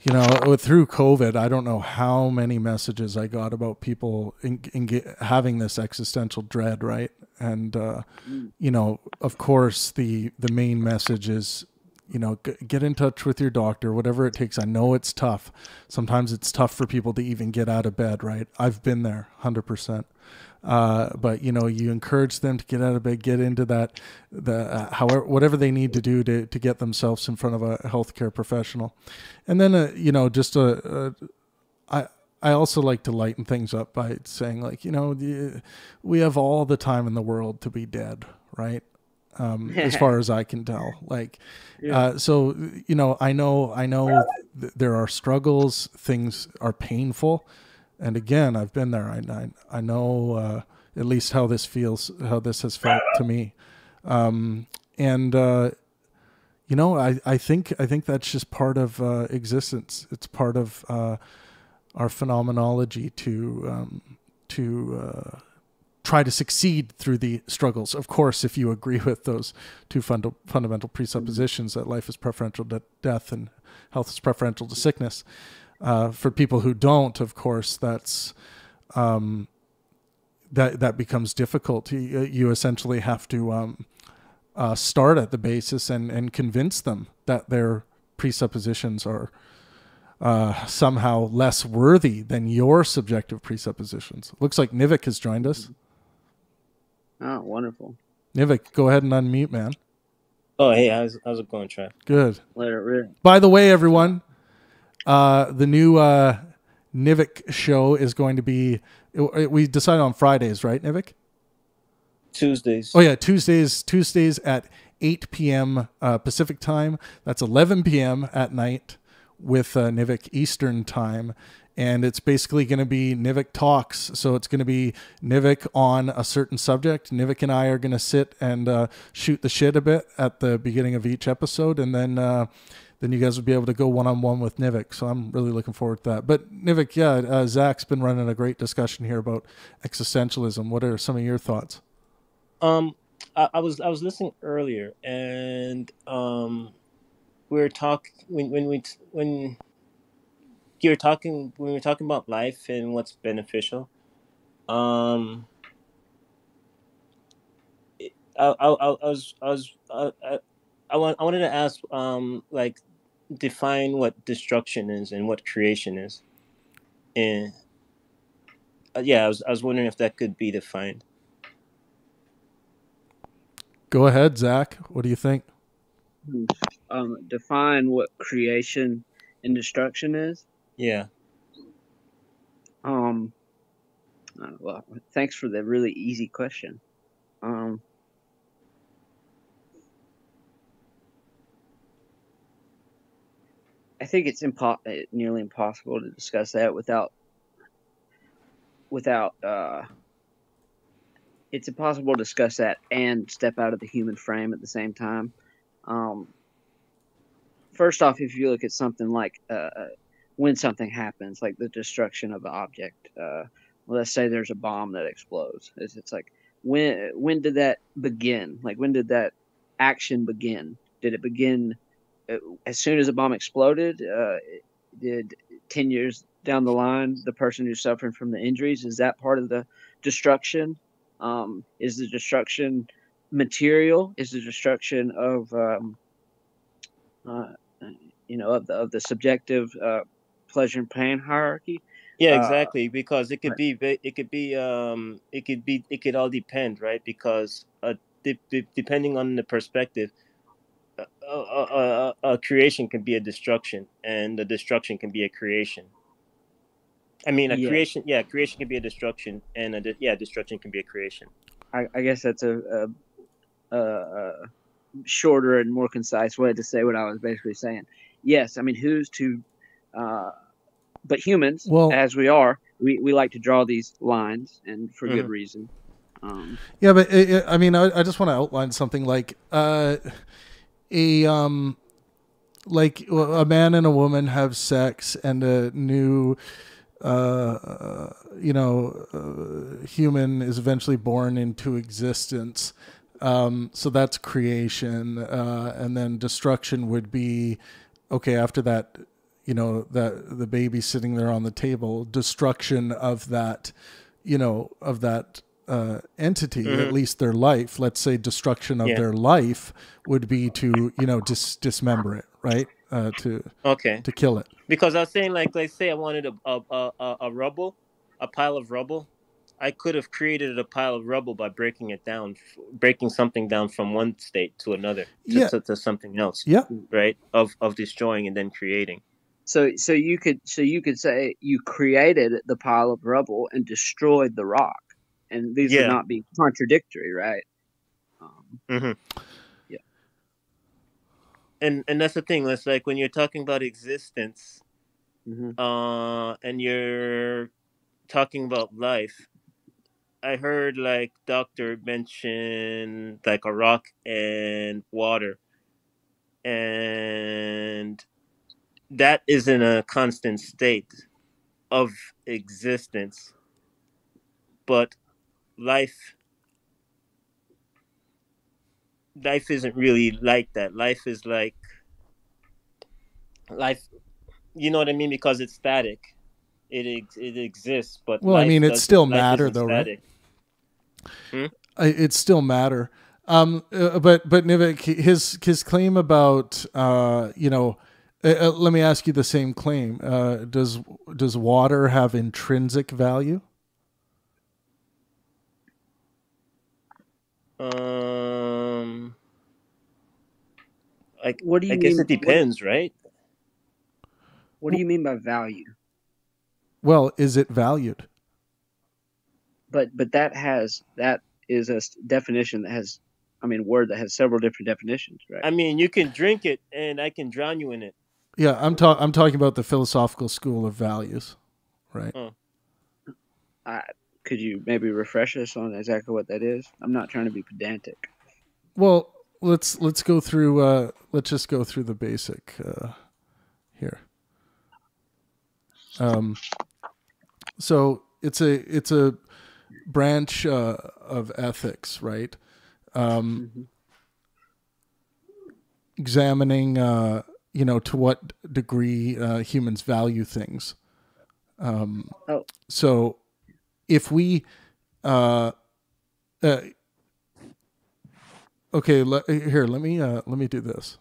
you know, through COVID, I don't know how many messages I got about people in, in having this existential dread, right? And, uh, you know, of course, the, the main message is, you know, g get in touch with your doctor, whatever it takes. I know it's tough. Sometimes it's tough for people to even get out of bed, right? I've been there one hundred percent. Uh, but, you know, you encourage them to get out of bed, get into that, the, uh, however, whatever they need to do to, to get themselves in front of a healthcare professional. And then, uh, you know, just a, a I, I also like to lighten things up by saying, like, you know, the, we have all the time in the world to be dead, right? Um, as far as I can tell, like, yeah. uh, so, you know, I know, I know th there are struggles, things are painful. And again, I've been there. I, I, I know, uh, at least how this feels, how this has felt to me. Um, and, uh, you know, I, I think, I think that's just part of, uh, existence. It's part of, uh, our phenomenology to, um, to, uh, try to succeed through the struggles. Of course, if you agree with those two funda fundamental presuppositions that life is preferential to death and health is preferential to sickness. Uh, for people who don't, of course, that's, um, that, that becomes difficult. You, you essentially have to, um, uh, start at the basis and, and convince them that their presuppositions are, uh, somehow less worthy than your subjective presuppositions. Looks like Nivek has joined us. Oh, wonderful. Nivek, go ahead and unmute, man. Oh, hey, how's, how's it going, Trent? Good. Later, really. By the way, everyone, uh, the new uh, Nivek show is going to be, it, it, we decided on Fridays, right, Nivek? Tuesdays. Oh, yeah, Tuesdays, Tuesdays at eight p m Uh, Pacific time. That's eleven p m at night with uh, Nivek Eastern time. And it's basically going to be Nivek Talks. So it's going to be Nivek on a certain subject. Nivek and I are going to sit and uh, shoot the shit a bit at the beginning of each episode. And then uh, then you guys will be able to go one-on-one with Nivek. So I'm really looking forward to that. But Nivek, yeah, uh, Zach's been running a great discussion here about existentialism. What are some of your thoughts? Um, I, I was I was listening earlier, and um, we were talking when when we when. You're talking when we're talking about life and what's beneficial. Um, I, I, I was, I was, I, I, I want, I wanted to ask, um, like, define what destruction is and what creation is. And uh, yeah, I was, I was wondering if that could be defined. Go ahead, Zach. What do you think? Um, define what creation and destruction is. Yeah. Um, well, thanks for the really easy question. Um, I think it's impo nearly impossible to discuss that without, without, uh, it's impossible to discuss that and step out of the human frame at the same time. Um, first off, if you look at something like, uh, when something happens, like the destruction of an object, uh, let's say there's a bomb that explodes. It's, it's like, when when did that begin? Like, when did that action begin? Did it begin as soon as the bomb exploded? Uh, did ten years down the line, the person who's suffering from the injuries, is that part of the destruction? Um, is the destruction material? Is the destruction of, um, uh, you know, of the, of the subjective uh, pleasure and pain hierarchy? Yeah, exactly. Uh, because it could right. be, it could be, um, it could be, it could all depend, right? Because uh, de- de- depending on the perspective, a, a, a, a creation can be a destruction, and the destruction can be a creation. I mean, a yeah. creation, yeah, creation can be a destruction, and a de- yeah, destruction can be a creation. I, I guess that's a, a, a shorter and more concise way to say what I was basically saying. Yes, I mean, who's to, uh, but humans, well, as we are, we, we like to draw these lines, and for mm-hmm. good reason. Um, yeah, but it, it, I mean, I, I just want to outline something like uh, a um, like a man and a woman have sex, and a new. Uh, you know, uh, human is eventually born into existence. Um, so that's creation. Uh, and then destruction would be, okay, after that, you know, that the baby sitting there on the table, destruction of that, you know, of that uh, entity, mm-hmm. at least their life. Let's say destruction of yeah. their life would be to, you know, dis- dismember it, right? Uh, to okay to kill it. Because I was saying, like, let's say I wanted a a, a a rubble, a pile of rubble. I could have created a pile of rubble by breaking it down, breaking something down from one state to another, to, yeah. to, to something else. Yeah, right. Of of destroying and then creating. So so you could so you could say you created the pile of rubble and destroyed the rock, and these yeah. would not be contradictory, right? Um, mm-hmm. And and that's the thing. It's like when you're talking about existence, mm-hmm. uh, and you're talking about life. I heard like Doctor mention like a rock and water, and that is in a constant state of existence. But life. Life isn't really like that. Life is like life, you know what I mean? Because it's static. It it exists, but well, I mean, it's still matter though, static. Right? Hmm? It's still matter. Um, uh, but but Nivek, his his claim about uh, you know, uh, let me ask you the same claim. Uh, does does water have intrinsic value? Um, like, what do you I mean? Guess it depends, what, right? What do you mean by value? Well, is it valued? But but that has that is a definition that has, I mean, word that has several different definitions, right? I mean, you can drink it, and I can drown you in it. Yeah, I'm talking. I'm talking about the philosophical school of values, right? Huh. I. Could you maybe refresh us on exactly what that is? I'm not trying to be pedantic. Well, let's let's go through. Uh, let's just go through the basic uh, here. Um, so it's a it's a branch uh, of ethics, right? Um, mm-hmm. Examining, uh, you know, to what degree uh, humans value things. Um, oh. So. If we, uh, uh, okay, le- here, let me, uh, let me do this.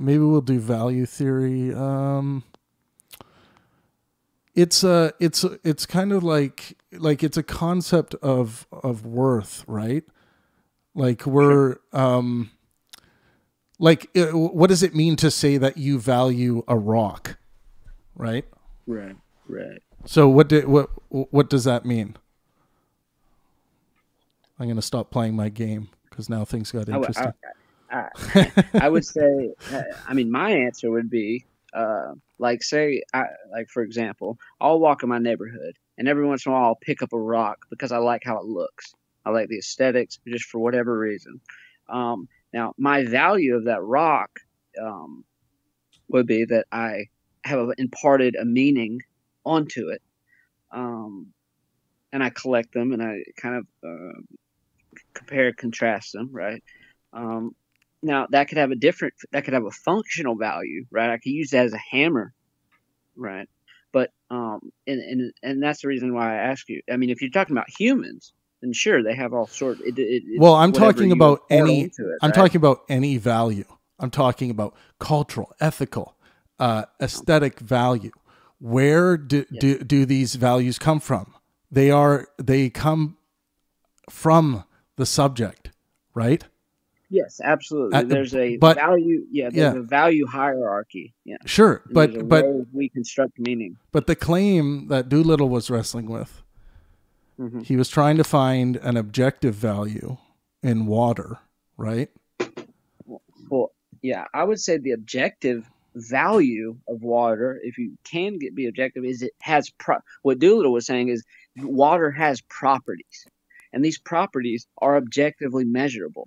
Maybe we'll do value theory. Um, it's a, it's, a, it's kind of like, like it's a concept of, of worth, right? Like we're, um, like, it, what does it mean to say that you value a rock? Right. Right. Right. So what do, what what does that mean? I'm going to stop playing my game because now things got interesting. I, I, I, I would say, I mean, my answer would be, uh, like, say, I, like, for example, I'll walk in my neighborhood and every once in a while I'll pick up a rock because I like how it looks. I like the aesthetics just for whatever reason. Um, now, my value of that rock um, would be that I have imparted a meaning onto it, um, and I collect them, and I kind of uh, compare, contrast them, right? Um, now that could have a different, that could have a functional value, right? I could use that as a hammer, right? But um, and and and that's the reason why I ask you. I mean, if you're talking about humans, then sure, they have all sorts. It, it, well, I'm talking about any. It, I'm right? talking about any value. I'm talking about cultural, ethical, uh, aesthetic value. Where do, yes. do do these values come from? They are they come from the subject, right? Yes, absolutely. At, there's a but, value. Yeah, there's yeah. a value hierarchy. Yeah, sure. And but but we construct meaning. But the claim that Doolittle was wrestling with, mm-hmm. he was trying to find an objective value in water, right? Well, yeah, I would say the objective value of water, if you can get be objective, is it has pro what Doolittle was saying is water has properties, and these properties are objectively measurable.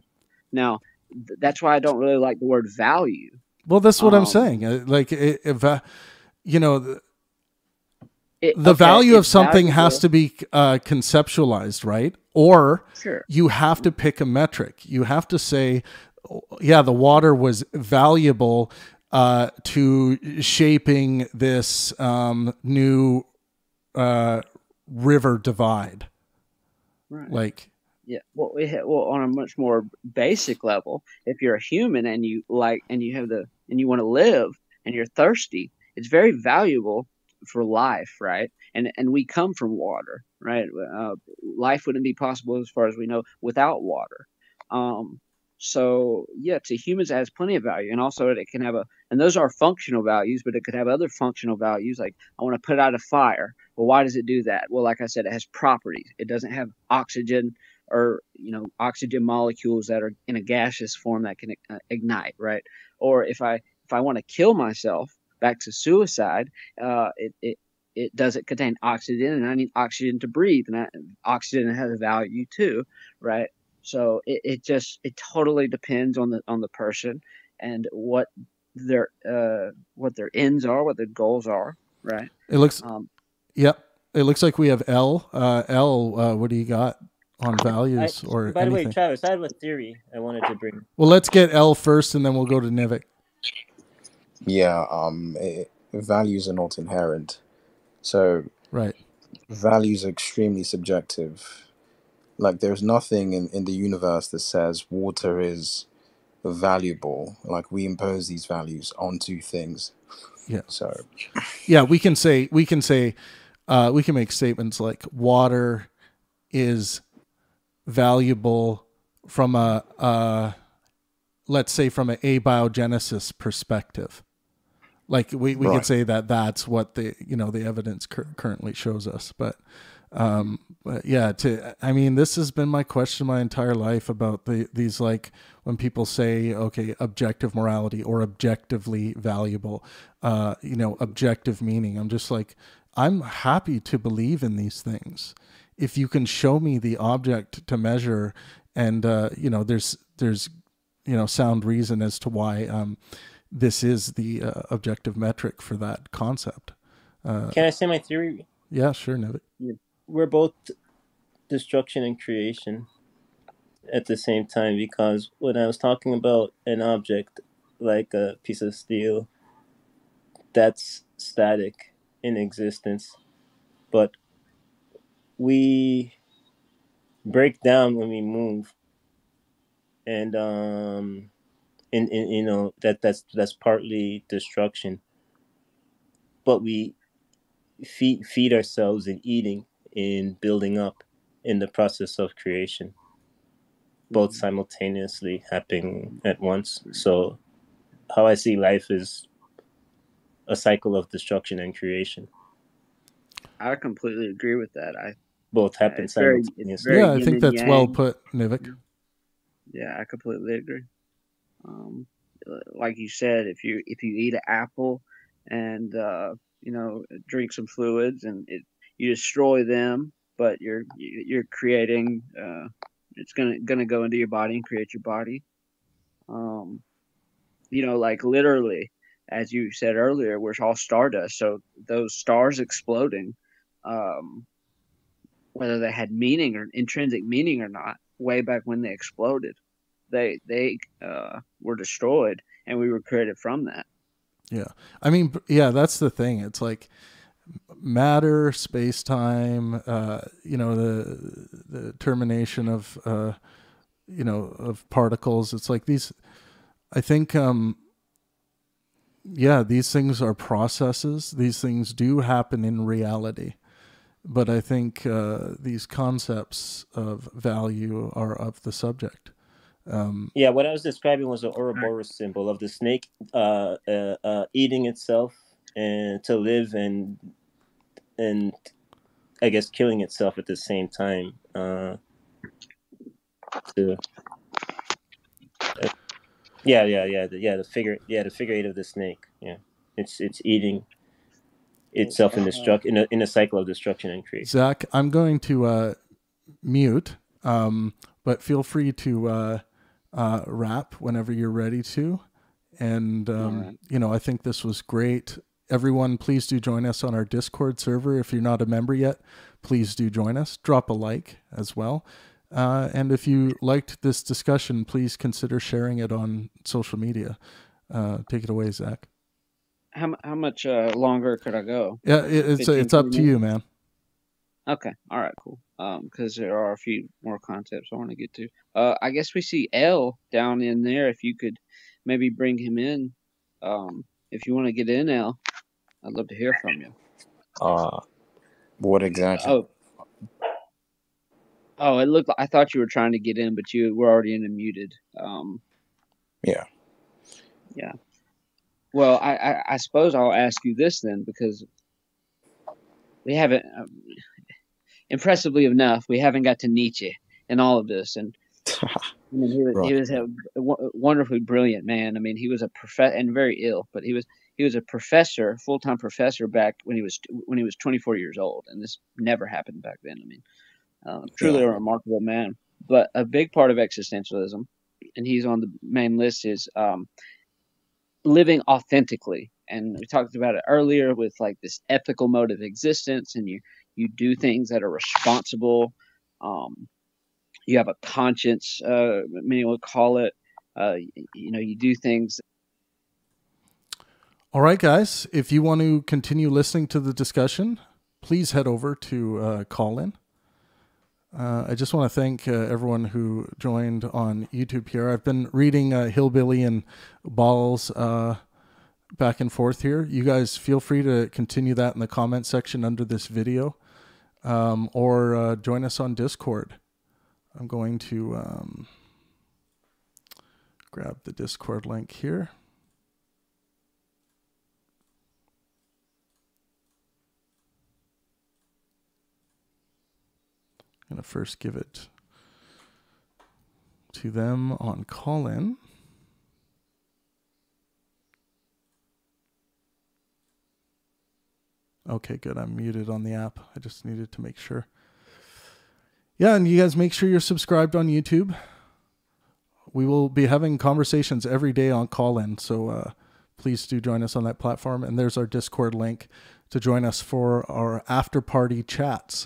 Now, th that's why I don't really like the word value. Well, that's what um, I'm saying. Like, it, it, you know, the, it, the okay, value of something valuable. has to be uh, conceptualized, right? Or sure. you have to pick a metric. You have to say, yeah, the water was valuable uh, to shaping this um, new uh, river divide. Right. Like, yeah, well, it, well, on a much more basic level, if you're a human and you like, and you have the, and you want to live, and you're thirsty, it's very valuable for life, right? And and we come from water, right? Uh, life wouldn't be possible, as far as we know, without water. Um, so yeah, to humans, it has plenty of value, and also it can have a, and those are functional values, but it could have other functional values, like I want to put out a fire. Well, why does it do that? Well, like I said, it has properties. It doesn't have oxygen. Or, you know, oxygen molecules that are in a gaseous form that can uh, ignite, right? Or if I if I want to kill myself, back to suicide, uh, it it it doesn't contain oxygen, and I need oxygen to breathe, and I, oxygen has a value too, right? So it, it just it totally depends on the on the person and what their uh, what their ends are, what their goals are, right? It looks, um, yep, it looks like we have L uh, L. Uh, what do you got? On values I, or by the anything. way, Travis, I have a theory I wanted to bring. Well, let's get L first, and then we'll go to Nivek. Yeah, um, it, values are not inherent, so right, values are extremely subjective. Like, there's nothing in in the universe that says water is valuable. Like, we impose these values onto things. Yeah. So, yeah, we can say we can say uh, we can make statements like water is valuable from a, uh, let's say, from an abiogenesis perspective. Like, we, we right. could say that that's what the, you know, the evidence cur currently shows us. But, um, but yeah, to, I mean, this has been my question my entire life about the, these, like, when people say, okay, objective morality or objectively valuable, uh, you know, objective meaning. I'm just like, I'm happy to believe in these things. If you can show me the object to measure, and uh, you know, there's there's you know, sound reason as to why um, this is the uh, objective metric for that concept. Uh, Can I say my theory? Yeah, sure, Nivek. We're both destruction and creation at the same time, because when I was talking about an object like a piece of steel, that's static in existence, but we break down when we move, and um, and, and you know that that's that's partly destruction. But we feed feed ourselves in eating, in building up, in the process of creation. Both simultaneously happening at once. So, how I see life is a cycle of destruction and creation. I completely agree with that. I. Both happen simultaneously. Yeah, I think that's well put, Nivek. Yeah, I completely agree. Um, like you said, if you if you eat an apple and uh, you know, drink some fluids, and it, you destroy them, but you're you're creating. Uh, it's gonna gonna go into your body and create your body. Um, you know, like literally, as you said earlier, we're all stardust. So those stars exploding. Um, whether they had meaning or intrinsic meaning or not, way back when they exploded, they, they uh, were destroyed, and we were created from that. Yeah. I mean, yeah, that's the thing. It's like matter, space time, uh, you know, the, the termination of, uh, you know, of particles. It's like these, I think, um, yeah, these things are processes. These things do happen in reality. But I think uh, these concepts of value are of the subject. Um, yeah, what I was describing was the Ouroboros symbol of the snake uh, uh, uh, eating itself and to live and, and I guess, killing itself at the same time. Uh, to, uh, yeah, yeah, yeah, the, yeah. The figure, yeah, the figure eight of the snake. Yeah, it's it's eating itself in destruct in a in a cycle of destruction and creation. Zach, I'm going to uh, mute, um, but feel free to. Uh, uh wrap whenever you're ready to, and um right. you know, I think this was great. Everyone, please do join us on our Discord server. If you're not a member yet, please do join us. Drop a like as well, uh and if you liked this discussion, please consider sharing it on social media. Uh take it away, Zach. How, how much uh longer could I go? Yeah, it, it's it's up to you, man. Okay. All right, cool. Um, because there are a few more concepts I want to get to. Uh, I guess we see L down in there. If you could maybe bring him in. Um, if you want to get in, L, I'd love to hear from you. Uh, what exactly? Oh, oh, it looked like, I thought you were trying to get in, but you were already in and muted. Um, yeah. Yeah. Well, I, I, I suppose I'll ask you this then, because we haven't... Um, impressively enough, we haven't got to Nietzsche and all of this. And I mean, he was, right. he was a wonderfully brilliant man. I mean, he was a professor and very ill, but he was he was a professor, full time professor back when he was when he was twenty-four years old, and this never happened back then. I mean, uh, truly yeah. a remarkable man. But a big part of existentialism, and he's on the main list, is um, living authentically. And we talked about it earlier with like this ethical mode of existence, and you. You do things that are responsible. Um, you have a conscience, uh, many would call it. Uh, you know, you do things. All right, guys. If you want to continue listening to the discussion, please head over to uh, Callin. Uh, I just want to thank uh, everyone who joined on YouTube here. I've been reading uh, Hillbilly and Balls uh, back and forth here. You guys feel free to continue that in the comment section under this video. Um, or uh, join us on Discord. I'm going to um, grab the Discord link here. I'm going to first give it to them on Callin. Okay, good. I'm muted on the app. I just needed to make sure. Yeah, and you guys make sure you're subscribed on YouTube. We will be having conversations every day on Callin, so uh, please do join us on that platform. And there's our Discord link to join us for our after-party chats.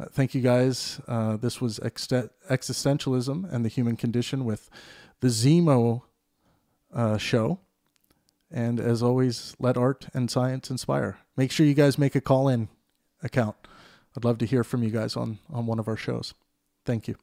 Uh, thank you, guys. Uh, this was Ex Existentialism and the Human Condition with the Zemo uh, show. And as always, let art and science inspire. Make sure you guys make a Callin account. I'd love to hear from you guys on, on one of our shows. Thank you.